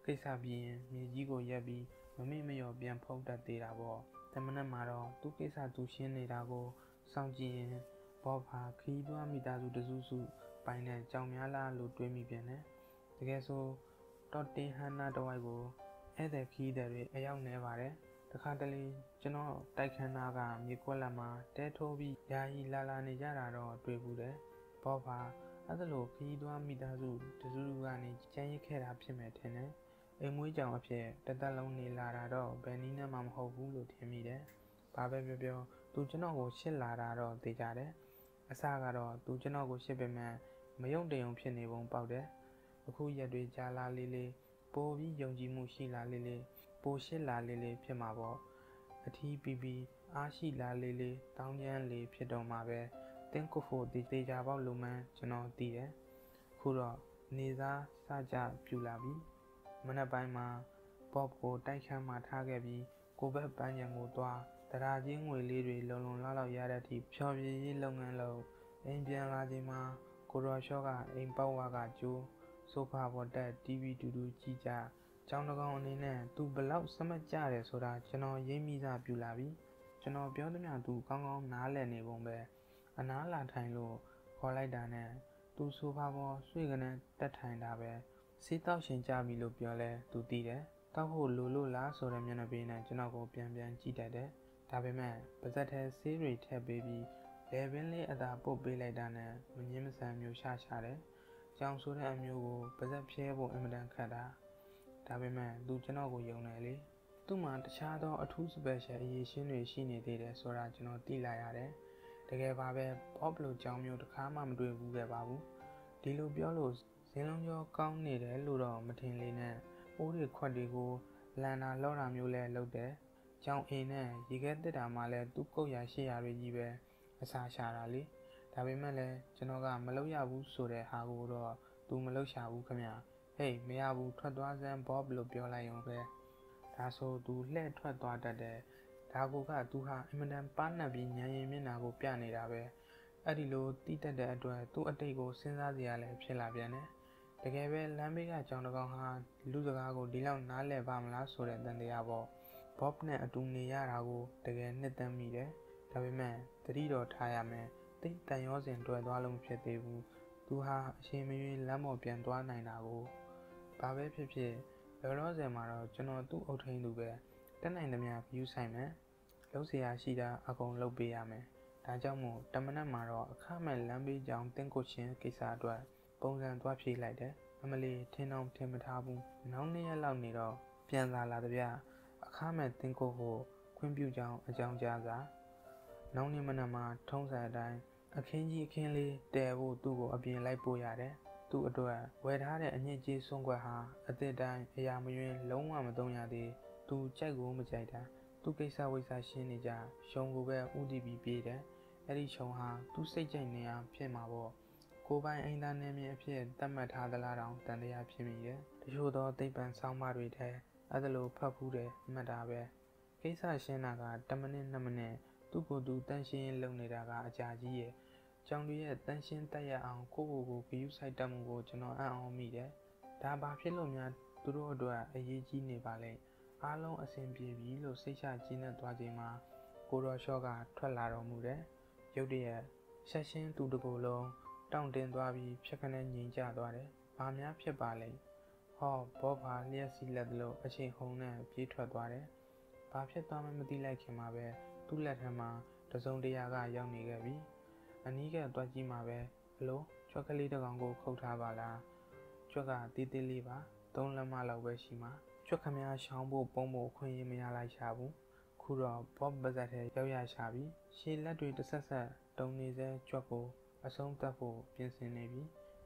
Cây sa bì, mì gì gọi ya bì, mà mì mày ở biển phao đặt tê là bỏ. Tại mà nằm mà đó, tu cây sa tu xuyên này là go, xong gì, bỏ phá khi đua mì ta du du du, bài này trong nhà là lột đuôi mì biển đấy. Thế cái số, trót tê han na đâu ai go, ai để khi để rồi ai ông này vào đấy. Thực ra đây, cho nó tay khăn nào cả, như qua là mà, té thô bị, dài la la này ra là rồi, tuyệt vời đấy. Bỏ phá, ở đó khi đua mì ta du, từ du du gà này, chạy như khe đạp trên mẹ thế này. Em muốn chồng ấp xe, tên ta lâu nì là ra đó, bé ní nè mầm hồ vũ lụt thêm mì đấy. Bà bé bèo bèo, tụi chân nó gồ xe là ra đó, tì chả đấy. À xa gà đó, tụi chân nó gồ xe bè mẹ, mấy ông đầy ông xe nè bông bao đấy. Ở khu gia đuôi cha la lê lê, bố bí dòng dì mù xì la lê lê, bố xe la lê lê phía mà bó. Ở thi bì bì, á xì la lê lê, tao nhàn lê phía đầu mà bè, tên cô phổ tì tì chả bao lù mẹ, chân nó tì đấy. Khu đó, nê ra xa chả più la bí. Mình đã bài mà Bob cô tay khám mà tha kẹp gì cô bé bán nhà ngủ tòa. Tại ra chứ người lì rì lâu lâu lao ra đã thì cho dì lâu ngàn lâu. Em biết là gì mà cô đòi cho cả em bao qua cả chú. Sofa vô đẹp tivi đu đu chi chà. Trong đó con này nè tu bà lóc xa mất chà để xô đà cho nó dễ mi ra biểu là bí. Cho nó béo tới nhà tù con ngon ná lè nè bồng bè. À ná là thành lộ khó lại đà nè. Tu sofa vô suy gần nè tất thành đà bè. Sĩ tao xin cha bị lột bèo lè tụt tì đấy, tao hồ lù lù lá sổ đam nhân ở bên này cho nó có biang biang chi đại đấy. Ta bên mẹ, bây giờ thế sĩ rồi thế baby, để bên này ở đó bộ bên này đàn này, mình nhớ mình xem nhiều xa xa đấy. Trong số này em nhiều cô, bây giờ xe bộ em đang khá đã. Ta bên mẹ, đủ cho nó có dòng này đi. Tụi mà cha đó ở thú sự bề sẽ ý xin rồi xin này thì để sổ ra cho nó tì lại à đấy. Để cái bà bè bóp lột trong nhiều khá mà mình đuổi vụ cái bà bú, đi lột bèo lột. Thế lòng cho con này để lù đỏ mà thình lên nè. Ủa thì khoa đi cô là nà lâu làm nhiều lè lâu đế. Trong ý nè, chỉ ghét tới đảo mà lè túc câu giá xe à về gì về. Xa xa ra lý. Thà bên mẹ lè, cho nó gà mà lâu giá vũ sổ để hạ gồ đỏ. Tu mà lâu xa vũ khám nhạc. Hey, mẹ à vũ thoát đoá dèm Bob lột béo lại ông về. Thà số tu lè thoát đoá đà đè. Thà cô gà tu hạ em đang bán nà vì nhà em mẹ nà cô bia này đà về. Ở đi lô tí tà đè đòe tu ở đây cô xin ra gì à lè xe là bia. Để cái bé làm biết là chồng nó còn ha, lúc đó cô đi làm nát lẹ vàng lá sổ để tận để à bỏ, Bob này ở trong này ra cô, để cái nét tâm mì đấy, tại vì mẹ, từ đi đó thay à mẹ, tích tài nhỏ tiền rồi đòi lông phe tê vu, tu ha, xem mình làm một tiền đòi này nào cô, ba bé phe phe, lâu lâu giờ mà rồi cho nó tu ở trên đủ bé, cái này làm nhà yêu say mẹ, lâu gì à xí đã, à còn lâu bé à mẹ, đã cho một trăm năm mà rồi, khác mẹ làm biết chồng tên cô chiến kỹ xả rồi. Bông gian toa phi lại đấy, Emily thiên ông thiên mật thao bung, nóng nề lòng nề đó, bian già là bia, khám mẹ tình cô hồ, khuyên biểu chồng già giá, nóng nề mà mà thông giải đại, khen gì khen lì, để vô tu của bian lại bùi à đấy, tu ở đùa, quay thá để anh nhị chi xung quanh hà, ở tây đại, ở nhà mình nguyên lấu ngoa mà đông nhà thì, tu chạy gỗ mà chạy đã, tu cây sao cây sao xin nề già, xong gỗ về u đi bì đấy, ở đi xong hà, tu xây chạy nề à, phiền mà bỏ. Cô bạn anh ta nên mẹ phía tâm mà thả ra đồng tận để phía mình đấy. Thì chỗ đó tây bàn sau mà rồi thế, ở đâu pháp phù đấy mà đã về. Cái sao xin là cả tâm nên nằm nè, tu cô tu tân xin lâu này đã cả cha gì vậy. Trong đuôi tân xin tay à ông cô cứ sai tâm cô cho nó ăn mì đấy. Ta ba phía lâu nhà tu đồ đồ à gì chi này bà lệ, à lâu ở xem bìa bì lâu xây xa chi là toa gì mà cô đó cho cả thoát là rồi mù đấy. Giờ đi à, sao xin tu được cô lâu. Trong đêm đó bị phía cái này nhìn cha đó đấy, ba mẹ phía bà lấy, họ bỏ bà lia xì lật lộ ở trên hông này phía thoát đó đấy, ba phía đó mới đi lại khi mà về, tu lại thì mà tôi dùng để ra giao này cái gì, anh ấy cái đó chỉ mà về, lố cho cái ly đó còn cô khâu thà bà là, cho cả tí tí ly bà, tôi làm mà lâu về xí mà, cho cái mẹ sáng bố bông bố khuyên gì mẹ lại xả bún, khu đó Bob bây giờ thì giao nhà xả bí, xin lát đuôi tôi sát sát, đồng này sẽ cho cô. Ở sông ta phổ biến sinh này bí,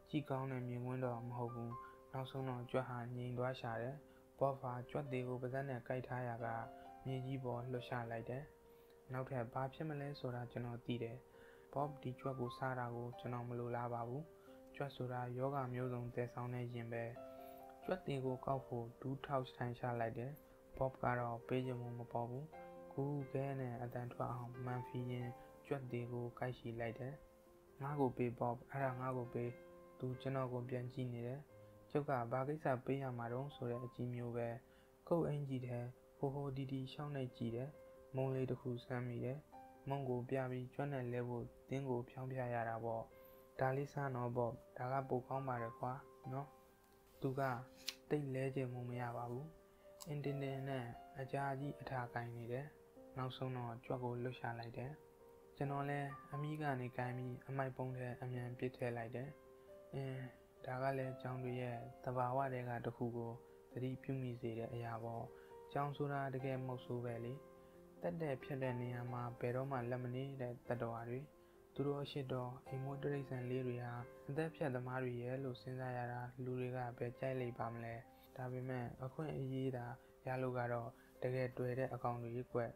chỉ con này miếng nguyên đỏ mà hầu vùng, nó sông nó cho hà nhìn đoá xả đấy, bỏ phá cho đề của bà dân này cây thai à gà, miếng gì bỏ lột xả lại đấy. Nào thẻ ba phía mà lấy sổ ra cho nó tì đấy, Bob đi cho cô xa ra cô cho nó mà lô la bà bú, cho sổ ra gió gà miêu dùng tế sau này diễn bè. Cho đề của cao phổ đú thao sẵn xa lại đấy, Bob gà đỏ bê dùm hồn mà bỏ bú, cú ghé này ở tàn thoa hỏng mang phi nhé, cho đề của cây xỉ lại đấy. Ngã của bê Bob, à là ngã của bê, tu cho nó có biên chi này đấy. Cho cả ba cái xà bê à mà đóng số đấy chỉ nhiều về. Câu anh gì thế, hô hô đi đi sau này chỉ đấy. Mong lấy được khu xa mì đấy. Mong của bia bì cho này lê bộ, tiếng của phiang bia à đã bỏ. Ta lý xa nó bỏ, ta gặp bộ con bà được quá, nó. Tu cả, tích lê chè mong mẹ à bà bú. Anh tên đây nè, à cha gì à thả cảnh này đấy. Nào xong nó cho cô lưu xa lại đấy. Cho nó lẽ, em gà này cái mi, em mai bông thế, em nhận biết thế lại đấy. Đã gà lẽ trong đuôi, ta vào qua đây gà được khu gồ, thầy piu mi gì đấy à bảo trong số ra cái em mốc số về đi, tất cả phía đây này mà bèo mà làm này để tất cả rồi, từ đó sẽ đó em muốn được xem liền rồi ha, tất cả phía đó mà rồi là lúc sinh ra ra lười cái bèo chạy lấy bám lại, tại vì mẹ ở khu này gì đó, nhà lục gà đó, cái tuổi đấy ở con rồi quẹt,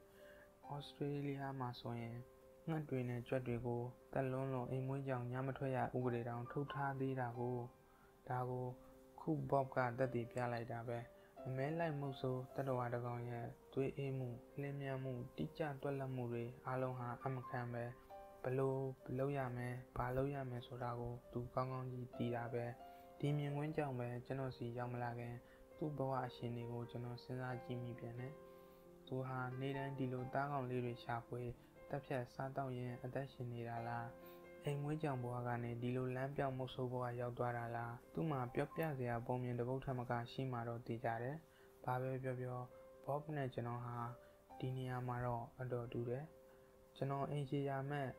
Australia mà xong. Ngân tuổi này cho tuổi cô, ta luôn luôn em muốn dòng nhà mà thôi à, u để đào thâu tha đi đào cô, khu Bob cả ta tìm ra lại đào về, mấy lại một số ta đồ ăn được rồi nhà, tuổi em mù, lên nhà mù, tí cha tôi làm mù rồi, alo ha, ăn cơm về, ba lâu nhà mẹ số đào cô, tụi con gì tí đào về, tí miếng quên chồng về, cho nó xì dòng là cái, tụi bảo à xin đi cô cho nó sinh ra chim gì vậy nè, tụi ha, nay đang đi lô ta còn đi rồi xa quê. Tất cả sao tao yên ở đây xin đi ra là em mới chồng bùa gà này đi luôn lắm cho một số bùa giao tòa ra là tôi mà biết biết gì à bông nhìn được bốc thăm cả xin mà rồi thì trả đấy bà bé Bob này cho nó ha đi nhà mà rồi ở đó đủ đấy cho nó anh chị ra mẹ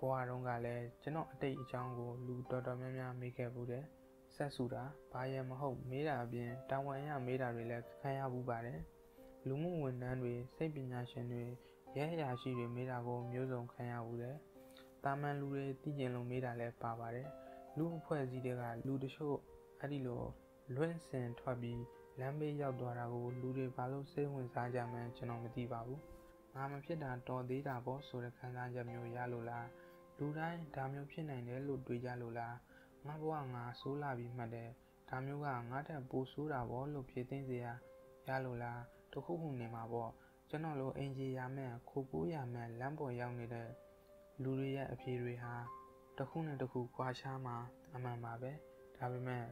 bùa rong gà này cho nó ở đây trong của lũ đò mẹ mấy cái bùa đấy xa xù đã bà em mà không mấy là biển trong ngoài nhà mấy là relax khai nhà bùa bà đấy lúc muốn quên anh về xây bình nhà chuyện về dễ dàng suy về mấy đào gồm nhiều dòng khai nhau đấy, ta mang lưu để tí giờ lòng mấy đào lẹp bà đấy, lưu phải gì để cả lưu để cho adi lo luôn xem thoa bì làm bây giờ đòi ra gồm lưu để bà lâu sẽ muốn ra nhà mình cho nó mới đi vào, mà mình biết là to đấy là bó số để khai ra nhà nhiều gia lô là, lưu đấy tham nhiều chuyện này để lột đuôi gia lô là, ngã bỏ ngã số là bị mất đấy, tham nhiều cả ngã thì bố số là bó lột chuyện tên gì à, gia lô là tôi không hùng để mà bỏ. Cho nó lo anh chị nhà mẹ, cô bố nhà mẹ làm bao nhiêu người đấy, lười đi ở phía rồi ha, đặc khu quá xa mà, mà bé, tại vì mẹ,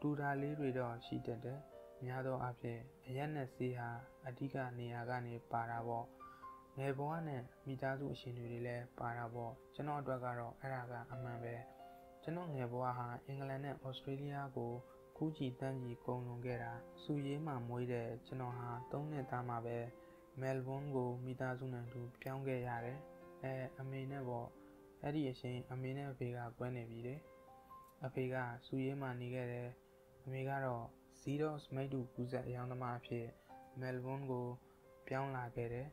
tôi đã lấy rồi đó, chỉ để đấy, nhà đó ở phía, anh này xí ha, Adika này aga này parabo, ngày bữa này, mi ta du xin rồi đấy parabo, cho nó đua gà rồi, aga mà bé, cho nó ngày bữa ha, England này Australia cô, cô chỉ tan gì con luôn cái ra, suy nghĩ mà mới đấy, cho nó ha, tông này ta mà bé. Melbourne go mita zuna tu pyaung kya ya de ame ne bo ai di a chin ame ne ape ga kwet ne bi de ape ga su ye ma ni kya de ame ga ro zero smite tu kuzat ayang nama a phit Melbourne go pyaung la kya de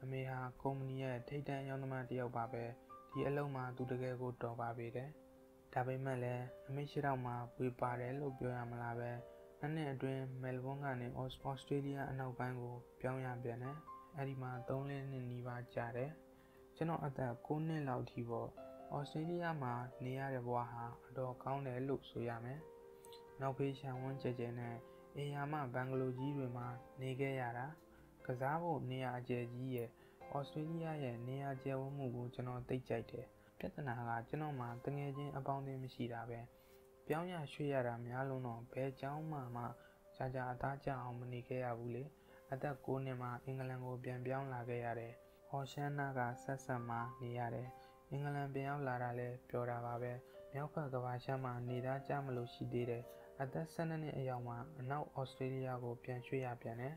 ame ha company ya thait tan ayang nama tayaw ba be di a lon ma tu takae ko daw ba be de da pai mat le ame shi taw ma pwe pa de lo pyo ya ma la be anh này đuổi Melbourne anh ấy Australia anh học bài của Piao nhà bên này, anh mà tao lên nị ba trả đấy, cho nó ở tại con này lão thì vợ Australia mà nhà để vợ ha, đó câu này lục số nhà mẹ, nấu cái sáng hôm chơi chơi này, anh em mà Bangladesh rồi mà nị cái nhà đó, cái giá bộ nhà chơi gì vậy, Australia vậy nhà chơi vô mua cho nó tây chạy thế, biết thế nào cả cho nó mà từng cái gì ở bao nhiêu mới xí ra vậy. Piao nhà suy ra làm nhà luôn nó bé cháu mà cha ta cháu mình đi cái à bù lê, ta cô này mà England cô biên Piao là cái à đấy, họ sẽ na cả sát sàm mà đi à đấy, England Piao là ra đấy, Piao ra vào đấy, Piao cả cái vài xe mà đi ra cha mà lối xí đi đấy, ta sau này ở mà nấu Australia cô biên suy ra biên đấy,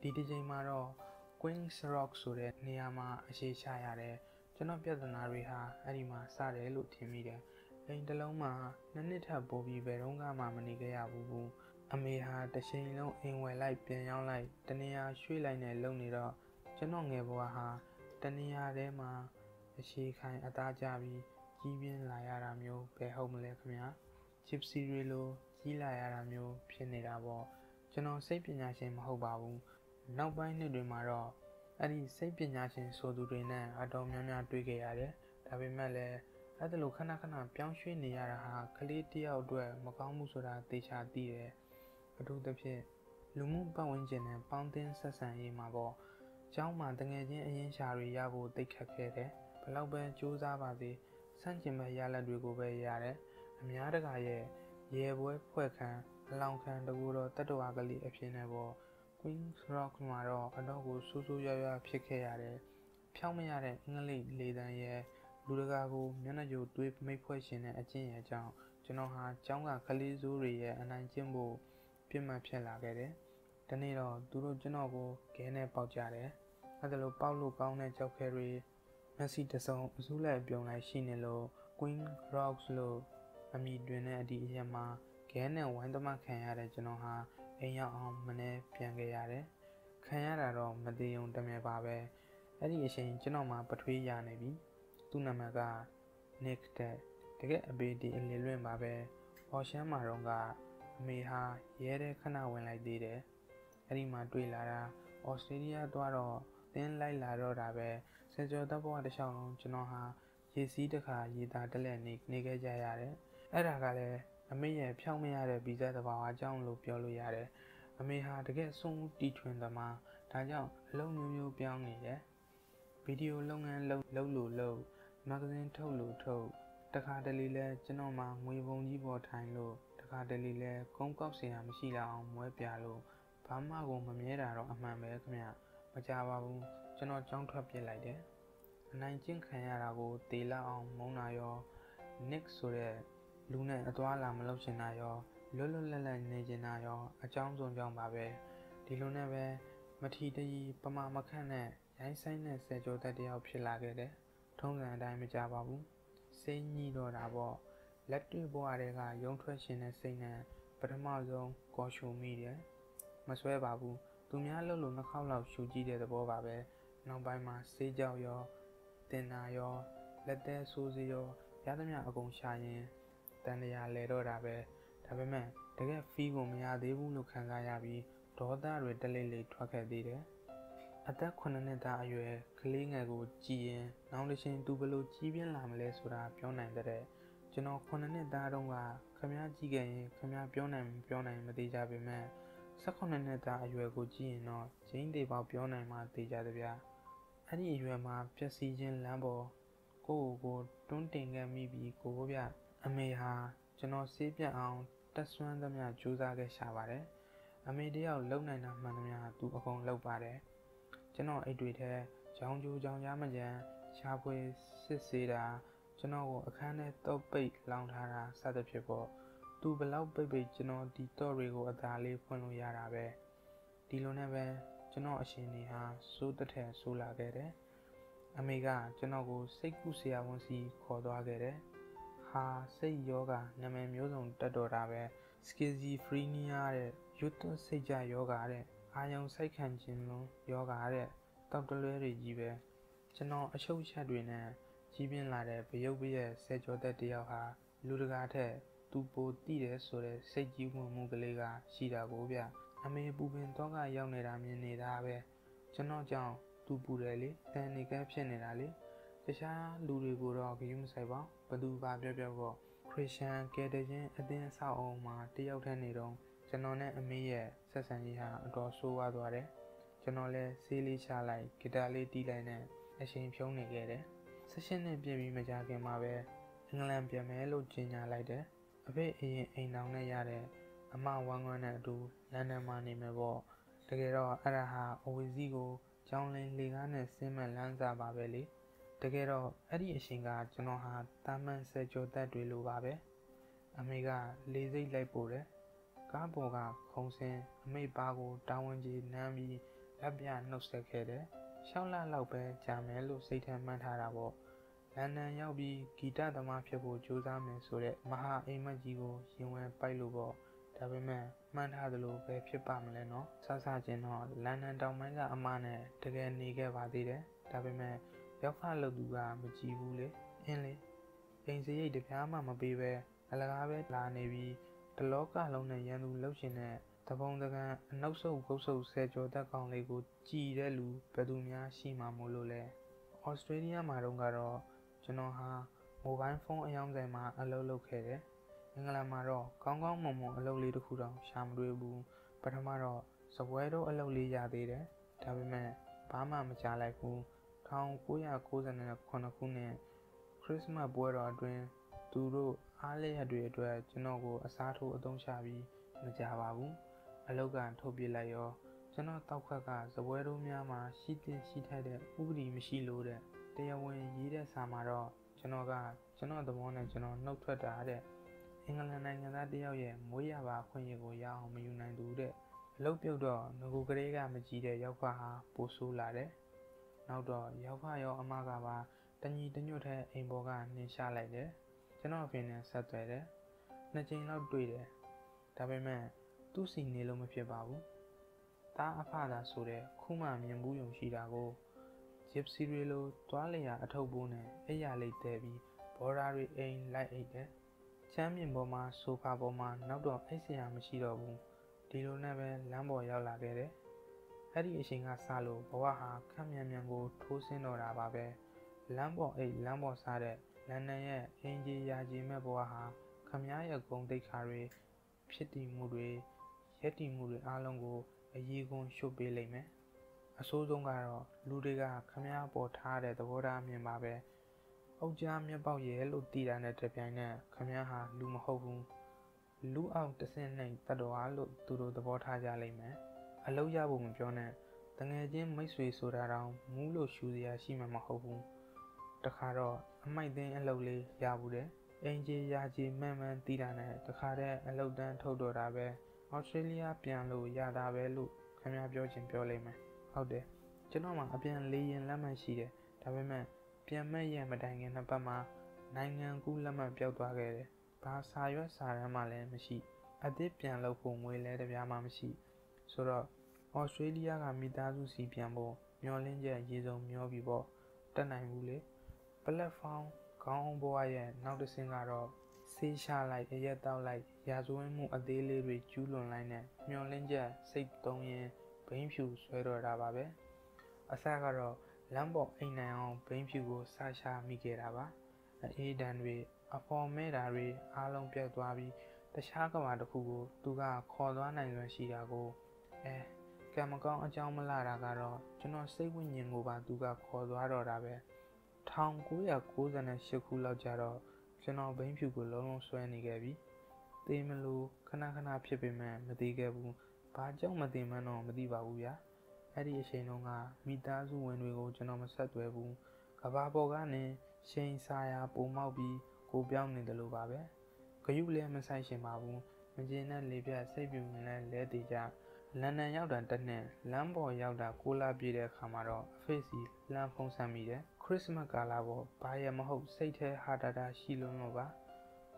đi đi chơi mà rồi, Queen's Rock số đấy, nhà mà xây xa à đấy, cho nó biết là rồi ha, anh mà xa đấy lụt thì mi đấy. Anh ta lâu mà nên nít hả bố bị về đông ga mà mình đi cái à bù bù, anh ấy ha ta xin lâu anh quay lại biến nhau lại, ta này à suy lại này lâu này đó, cho nó nghe bùa ha, ta này à đấy mà, ta xin khai ở ta cha bị chỉ biến lại à làm nhiều bé hông lẹ không nhá, chip siri lo chỉ lại à làm nhiều phiền này là bỏ, cho nó xếp bên nhà xem mà hậu bảo, nấu bánh này đôi mà đó, anh đi xếp bên nhà xem số đủ đôi này, ở đâu nhau nhau đôi cái à đấy, ta bên mẹ lẹ. Ở đây lúc khăn béo suy nghĩ ra ha, khali tiêu đuổi mà có một số là tê cha tì đấy. Ở đâu tập chế, lúc muốn bao nhiêu tiền này, bao tiền sáu trăm em mà bỏ. Cháu mà từng ngày những xào rồi ya vô tê khạc kẹt đấy, phải lâu bên chú ra vào thì, sáng chỉ mới ya là đuổi cô về ya đấy. Em nhớ được cái gì, ye bố phải khăn, lau khăn đầu gối rồi, tất đồ ăn cái gì em xin này bỏ. Queen rock mà rồi, ở đâu cô su su ya ya phải kẹt ya đấy. Phiêu mới ya đấy, nghe lì đàn ye. Lũ gà cô nhớ là dù tuyệt mấy phơi xin này ở trên nhà cháu, cho nó ha cháu gà khali zuri ở anh trên bộ phim mà phim là cái đấy, cho nên là tụi nó cho nó cô cái này bao trả đấy, cái đó bao lô bao này cháu carry, nó xịt xong số lại biểu lại xin này lo Queen Rocks lo, anh đi đuổi này đi mà cái này hoàn toàn mà khai ra cho nó ha, Anh em ông mình phải nghe ra đấy. Khi nào ra rồi mình đi ông ta mới vào về. Anh ấy sẽ cho nó mà bắt huy ra này đi. Tu nam cả next day. Thế cái bên đi anh lên vào về. Họ sẽ mà rồi cả mình ha. Giờ đây khi nào về lại đi đấy. Anh mà tui là ra Australia đó rồi. Tên lại là rồi ra về. Sẽ cho tao vào để sau nó cho nó ha. Chỉ xí được ha. Giờ ta để lại nick nick cái gì ra đấy. Ở ra cái này. Mấy nhà phiêu mấy nhà để bị ra tàu vào trong lục phiêu lùi ra đấy, mấy nhà để cái súng đi thuyền tàu mà, ta cho lâu nhiều nhiều phiêu nghỉ đấy, video lâu ngắn lâu lâu lù lâu, magazine thâu lù thâu, tất cả đây là cho nó mà mười vòng gì vào thành lù, tất cả đây là công cốc xe mà xí là ông mua bia lù, phá má gồm mà mấy đà rồi mà mấy cái nhà, mà cha vào cho nó trong thập về lại đấy, nay chiến khai nhà là cô tì là ông muốn nào yo, next rồi. Lúc này tôi làm lâu trên này rồi, lớn lên này trên này rồi, ở trong dồn dòng bà về, thì lúc này về, mà thì đây, bà má mặc khăn này, cái xanh này sẽ cho ta đi học sẽ là cái đấy, thông ra đây mới trả bảo bún, xây nhị đồ đã bỏ, lát đuôi bỏ đây là giống thuê trên này xây này, và thầm màu dòng có chú mì đấy, mà xoay bảo bún, tụi nhá lâu lúc nó khóc lâu chú gì để bỏ bà về, nó bài mà xây giàu rồi, tên này rồi, lát đe xô gì rồi, giá tấm nhà ở cùng xa nhé. Tên này là rồi ra về, tại vì mẹ, thế cái phi của mình là để bù lục hàng ra vì đó ta rồi ta lấy lệ thoát khỏi đi đấy. À ta còn nên ta về, khi ngày của chị, nào để xem tu balo chỉ biết làm lệ sửa ra béo này đấy. Cho nó còn nên ta đông à, không nhá chỉ cái, không nhá béo này mà đi ra về mẹ. Sao còn nên ta về của chị nó, chính để bảo béo này mà đi ra được vậy. Anh đi về mà biết gì trên làm bộ, cô trốn tiền cái mi bị cô vậy. Ame ha, cho nó xếp ra ông, tất xuân tâm nhà chú ra cái xả bà đấy. Ame đi học lâu này nè mà tâm nhà tụ ở con lâu bà đấy. Cho nó ấy đuổi thề, cháu chú cháu giá mà dè, xa quê xếp xì đà, cho nó ở khá này tốt bịch lòng thà ra xa tập chế bộ. Tụ bà lâu bịch bịch cho nó đi tốt rì của ta lê phân lùi ra ra về. Đi lâu này về, cho nó ở xì này ha, xô tất thẻ xô là kê đấy. Ame gà, cho nó có xích cú xì à vốn xì khó đoà kê đấy. Ha, say yoga, nam em yozon tadorave, schizophrenia, yuto seja yoga, ayong saikanchin yoga, totally jive, channel a show chadwin, jibin lade, peyobia, sejo de dioha, ludagate, tupo tide sore, seji mugalega, shida gobia, ame bubin toga young nedave, channel jang, tupureli, then a caption in ali. Cha lùi đi bộ rồi cái chúng say bóng, và đu ba béo vỏ. Christian kể đây chứ, ở đây sao ông mà tiêu thế này rồi? Cho nó nè, mấy giờ sẽ sang gì hả? Đo số vào đó đấy. Cho nó là xử lý trả lại, cái đó lấy đi lại nè. Anh xem phiếu này cái đấy. Sẽ xem này bây giờ mình trả cái mà về. Anh làm bây giờ mấy lô chuyện nhà lại đấy. Về anh đâu này ra đấy. Anh mang qua ngoài này đủ, là nè mà này mới bỏ. Thế rồi, ở đây hả? Ôi gì cô? Trong lên liên hệ này xem mà làm ra bà về đi. Thế cái đó, ở đây sinh ra cho nó ha, ta mình sẽ cho ta đuổi lùi vào đấy. Ame gà lấy dây lấy bồ đấy, cá bồ gà không xem, mấy ba cô đào anh chị nam đi, đáp nhà nấu sạch hết đấy. Sau là lâu bé cha mẹ lúc xây thêm mang thà ra bộ, anh em nhau bị kita tham gia bộ chú ra mẹ số đấy, mà ha em mà chỉ cô xin em bay lùi bộ, tại vì mẹ mang thà lùi bé phải bám lên nó, sao sao trên họ, lần anh đâu mấy là âm anh này, thế cái này cái vả gì đấy, tại vì mẹ béo pha lợn đủ gà mà chỉ vu lê, anh sẽ dạy được cái mà bị về, là cái bé là này bị, từ lót cả lâu này gian luôn lâu trên này, tập phong ra cái nấu sâu khâu sâu sẽ cho ta còn lấy của chi để lú, và tụi nhà xí mà mua lô lê, Australia mà đông gà rồi, cho nó ha, mua bán phong anh em dạy mà lâu lâu khề đấy, anh làm mà rồi, con mồm lâu lì được khu đó, xàm đuôi bu, bắt ham mà rồi, sau quay đó lâu lì già thì đấy, tại vì mẹ, ba mà trả lại cô. Thằng cô nhà cô dân là con cô nè, Christmas bữa đó đuổi, tụi nó ăn lễ đuổi cho nó có sáu thua đông xà bì, nó chả vào bụng, lâu gan thô bì lại rồi, cho nó tao khạc cả, giờ bữa đó mía mà xịt hay đấy, uống đi mới xịt lô đấy, để giờ quên gì đấy xàm rồi, cho nó tao muốn này cho nó nấu thuở đã đấy, anh ta đi học vậy, mỗi giờ bà khuyên gì cô giáo không yêu này đủ đấy, lâu biểu đó nó cố gắng cái mà chỉ để giáo khoa bổ sung lại đấy. Nào đó, giáo khoa yêu âm nhạc và tất nhiên tất nhiên thế em bỏ ra nên xa lại đấy, cho nó phiền là xa tuệ đấy, nên chính là đuổi đấy. Tại vì mẹ, tu si ne lo me phe ba bu ta a pha da so de khu ma myin bu yong shi da ko gypsy re lo twa le ya a thop bu ne a ya lei de bi border re ain lai ai de chan myin bo ma sofa bo ma naw do ai sia ma shi do bu di lo na ba lan bo yaw la ke de a di a shin ga sa lo bawa ha khan myan myan ko tho sin do da ba be lan bo ai lan bo sa de nan nan ye ain ji ya ji me bawa ha kham ya ya gong dai kha re phit ti mu re yet ti mu re a long ko ayi gon shop pe lai me a so song ga ro lu de ga kham ya paw tha de taw da myin ba be au ja myan paw ye lo ti da ne tap pyan ne kham ya ha lu ma hou bu lu aw ta sin nai tat do a lo tu do taw tha ja lai me a lou ya bu ma pyo ne ta ngai chin mai swei so da raw mu lo shu sia shi ma ma hou bu ta kha ro a mai tin a lou le ya bu de anh chị ya chị mẹ mẹ tí đàn này tất cả đều ăn lâu đan thâu đồ ra về Australia biển lù ya ra về lù không ai biết chuyện bao lâu mà hậu đấy cho nó mà biển lấy yên làm ăn gì đấy tại vì mà biển mấy giờ mà đang nghe nó bảo mà đang nghe cũng làm ăn bao tuổi rồi ba sáu giờ sáng mà lên mới gì ở đây biển lù cũng mới lên được vài mà mới gì sau đó Australia làm gì ta du xí biển bộ nhiều lên giờ gì rồi nhiều bị bỏ trên này u lệ platform con bò ấy nấu được sinh ra rồi xì xa lại giờ tao lại giờ rồi mua ở đây lấy về chú luôn lại nè nhiều lần giờ xịt tông ye bánh phiu xoay rồi ra bà bé ở xa cả rồi làm bộ anh này ông bánh phiu của xa xa mi kề ra bà ấy đàn về ở phòng mẹ ra về à long bia tua bi ta xa cả mà được cô tu cả khó đoán này là gì ra cô cái mà con ở trong mà là ra cả rồi cho nó xây quên nhìn của bà tu cả khó đoán rồi ra bé thằng cú à cú giờ này sẽ cú lao chả rồi, cho nó bánh phiu của lão long xoay này cái gì, thế mà lu khana khana phía bên mà đi cái bu, ba cháu mà đi mà nó mà đi vào u ya, ở đây xe nó ngà, mi ta du quen với cô cho nó mà sát với bu, cả ba bố gà này, xe sai à bố mau bị, cô béo này đã lu ba bé, cái u lẹ mà sai xe mà bu, mà trên này lẹ bé sai bị mình này lẹ đi cha, lần này giao đàn tết này, làm bao giao đàn cô la bị để khăm rồi, phải gì làm phong sao mi đấy. Christmas cả là bộ, ba em mà học xây thế hà đà đà xí luôn mà ba,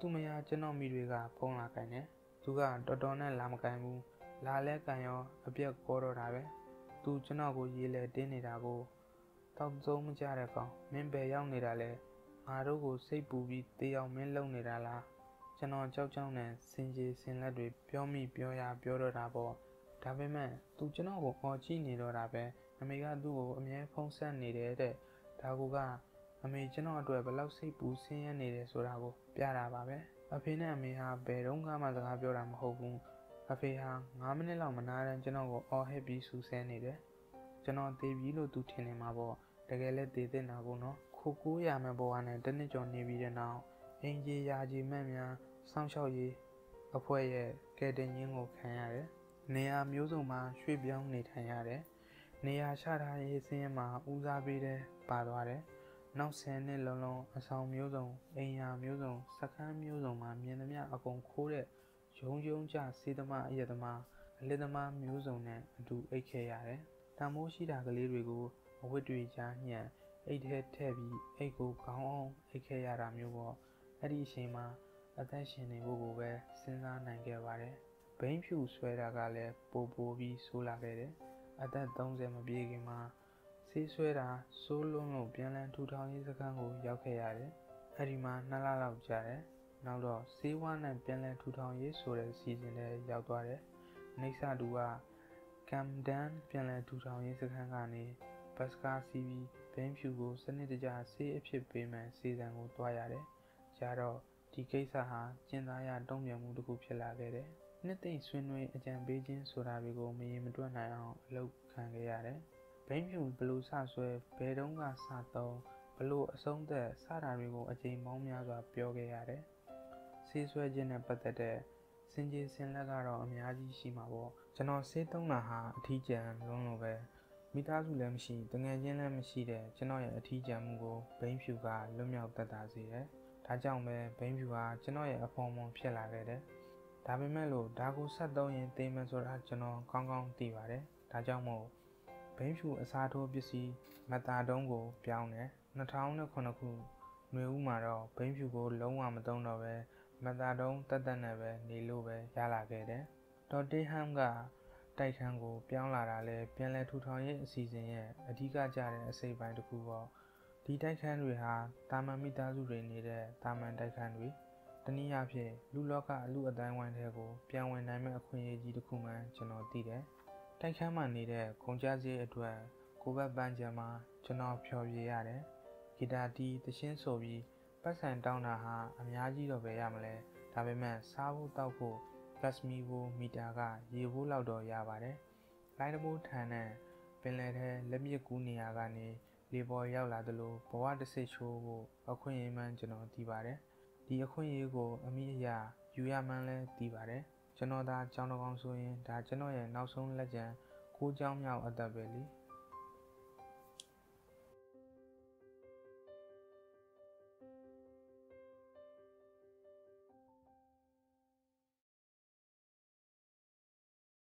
tụi mày à cho nó mi đuôi gà phong là cái này, tụi gà đón đón này làm cái mu, lá lẽ cái nhau, bây giờ có rồi ra về, tụi cho nó có gì lẽ đến này ra cô, tao zoom mới ra được không, mình bây giờ này ra lẽ, à rồi cô xây bù bì tây ao mình lâu này ra là, cho nó cháu cháu này sinh gì sinh là đuôi béo mi béo ya béo rồi ra bộ, ra về mẹ, tụi cho nó có coi chi này rồi ra về, mày gà tụi cô mày phong san này để đấy. Tao cũng cả, mình cho nó đuổi vào lâu xây bù xây này để sửa ra bộ, bia ra bà bé. Ở phía này mình ha bè rong cả mà ra bia ra mà hậu vùng, ở phía ha ngắm mình làm mà nói cho nó có ở hết bị sửa xây này đấy, cho nó để bị lỗ tụt thế này mà bỏ, để cái lệ để thế nào cũng nó khô cũ nhà mà bỏ này đến nơi cho này bị thế nào, anh chị gia chị mẹ mình sang sau gì, ở phía này cái đến những ngõ khang nhà đấy, này à miếu dùng mà suy biếng này thành nhà đấy. Nia cha ra y xem mà uza bi de ba doa de nóc xe này lâu lâu ở sau miếu rồng anh nhà miếu rồng sắc khăn miếu rồng mà miền nam nhà ở cùng khu đấy chúng chúng cha xí tao mà giờ tao mà lên tao mà miếu rồng này đủ ai khe nhà đấy ta mua xí đá cái lưỡi gù ở với đuôi cha nhà ai thế thế bị ai gù cao ông ai khe nhà làm miếu gò ở đi xem mà ở đây xem này bố bố về sinh ra này cái bà đấy bánh phiu xoay ra cái này bố bố bị xô la cái đấy ở đây đông dân mà biết cái mà xí xuôi ra số lượng nộp biên lên thu thao như thế khang hồ giáo khe à đấy ở đây mà na la lộc trả đấy nào đó xí quan này biên lên thu thao như số lượng xí dân này giáo toa đấy nấy xa đủ à cam đan biên lên thu thao như thế khang cả này pascal cv bên phía của sân này giờ xí fp bên mà xí dân của toa à đấy giờ đó thì cái sao ha trên đó là đông dân muốn được cúp xe là cái đấy nên tình xuyên nuôi ở trên bề trên sổ ra bị gồm mình đua này họ lâu càng gây ra đấy bánh phiu blue sa xuôi bề đống gà sa tàu blue sông để sa ra bị gồm ở trên bóng nhà và béo gây ra đấy xí xuôi trên này bắt đầu sinh chế sinh là gà rồi nhà gì xí mà bỏ cho nó xí tông là hạ thị trấn luôn luôn về mi ta du làm xí từ ngày trên làm xí để cho nó ở thị trấn mua bánh phiu gà lông nhau tất cả gì đấy ta chồng về bánh phiu gà cho nó ở phòng mong phe là cái đấy đã bị mẹ lù đã cố sát đâu yên tê mà rồi cho nó con tì vào đấy đã cho mồ bánh phiu ở xa thôi biết gì mà ta đông gỗ béo nè nó tháo nó còn nó cù nuôi u mà rồi bánh phiu gỗ lâu mà đông rồi về mà ta đông tất tần này về đi lù về ra là cái đấy Today Hamga, Taikango, Pianla, Pianla 2008 season, Adiga Jar, and say by the Kuva. The Taikanwe ha, Tamamita Zureni, Taman Taikanwe, Taniape, Luloka, Luadan Wandego, Pian when I met a Kunaji the Kuma, Chano Dide, Taikaman Nide, Konjazi Edward, Kuba Banjama, Chano Pioviade, Kidati, the Shinsobi, Passan Downaha, Amiaji of Yamle, Tabeman, Savu Taupo. Plasmi vô mitaga, ye vô lao đỏ ya vare. Lai vô thane, penlete, lemia cuniagani, lebo yao ladalo, poa de secho vô, acquaintman geno divare. Di acquaintago, amia, yuamanle divare. Genoda, genogonsoin, da genoyen, now soon legend, cô jam yao at the belly.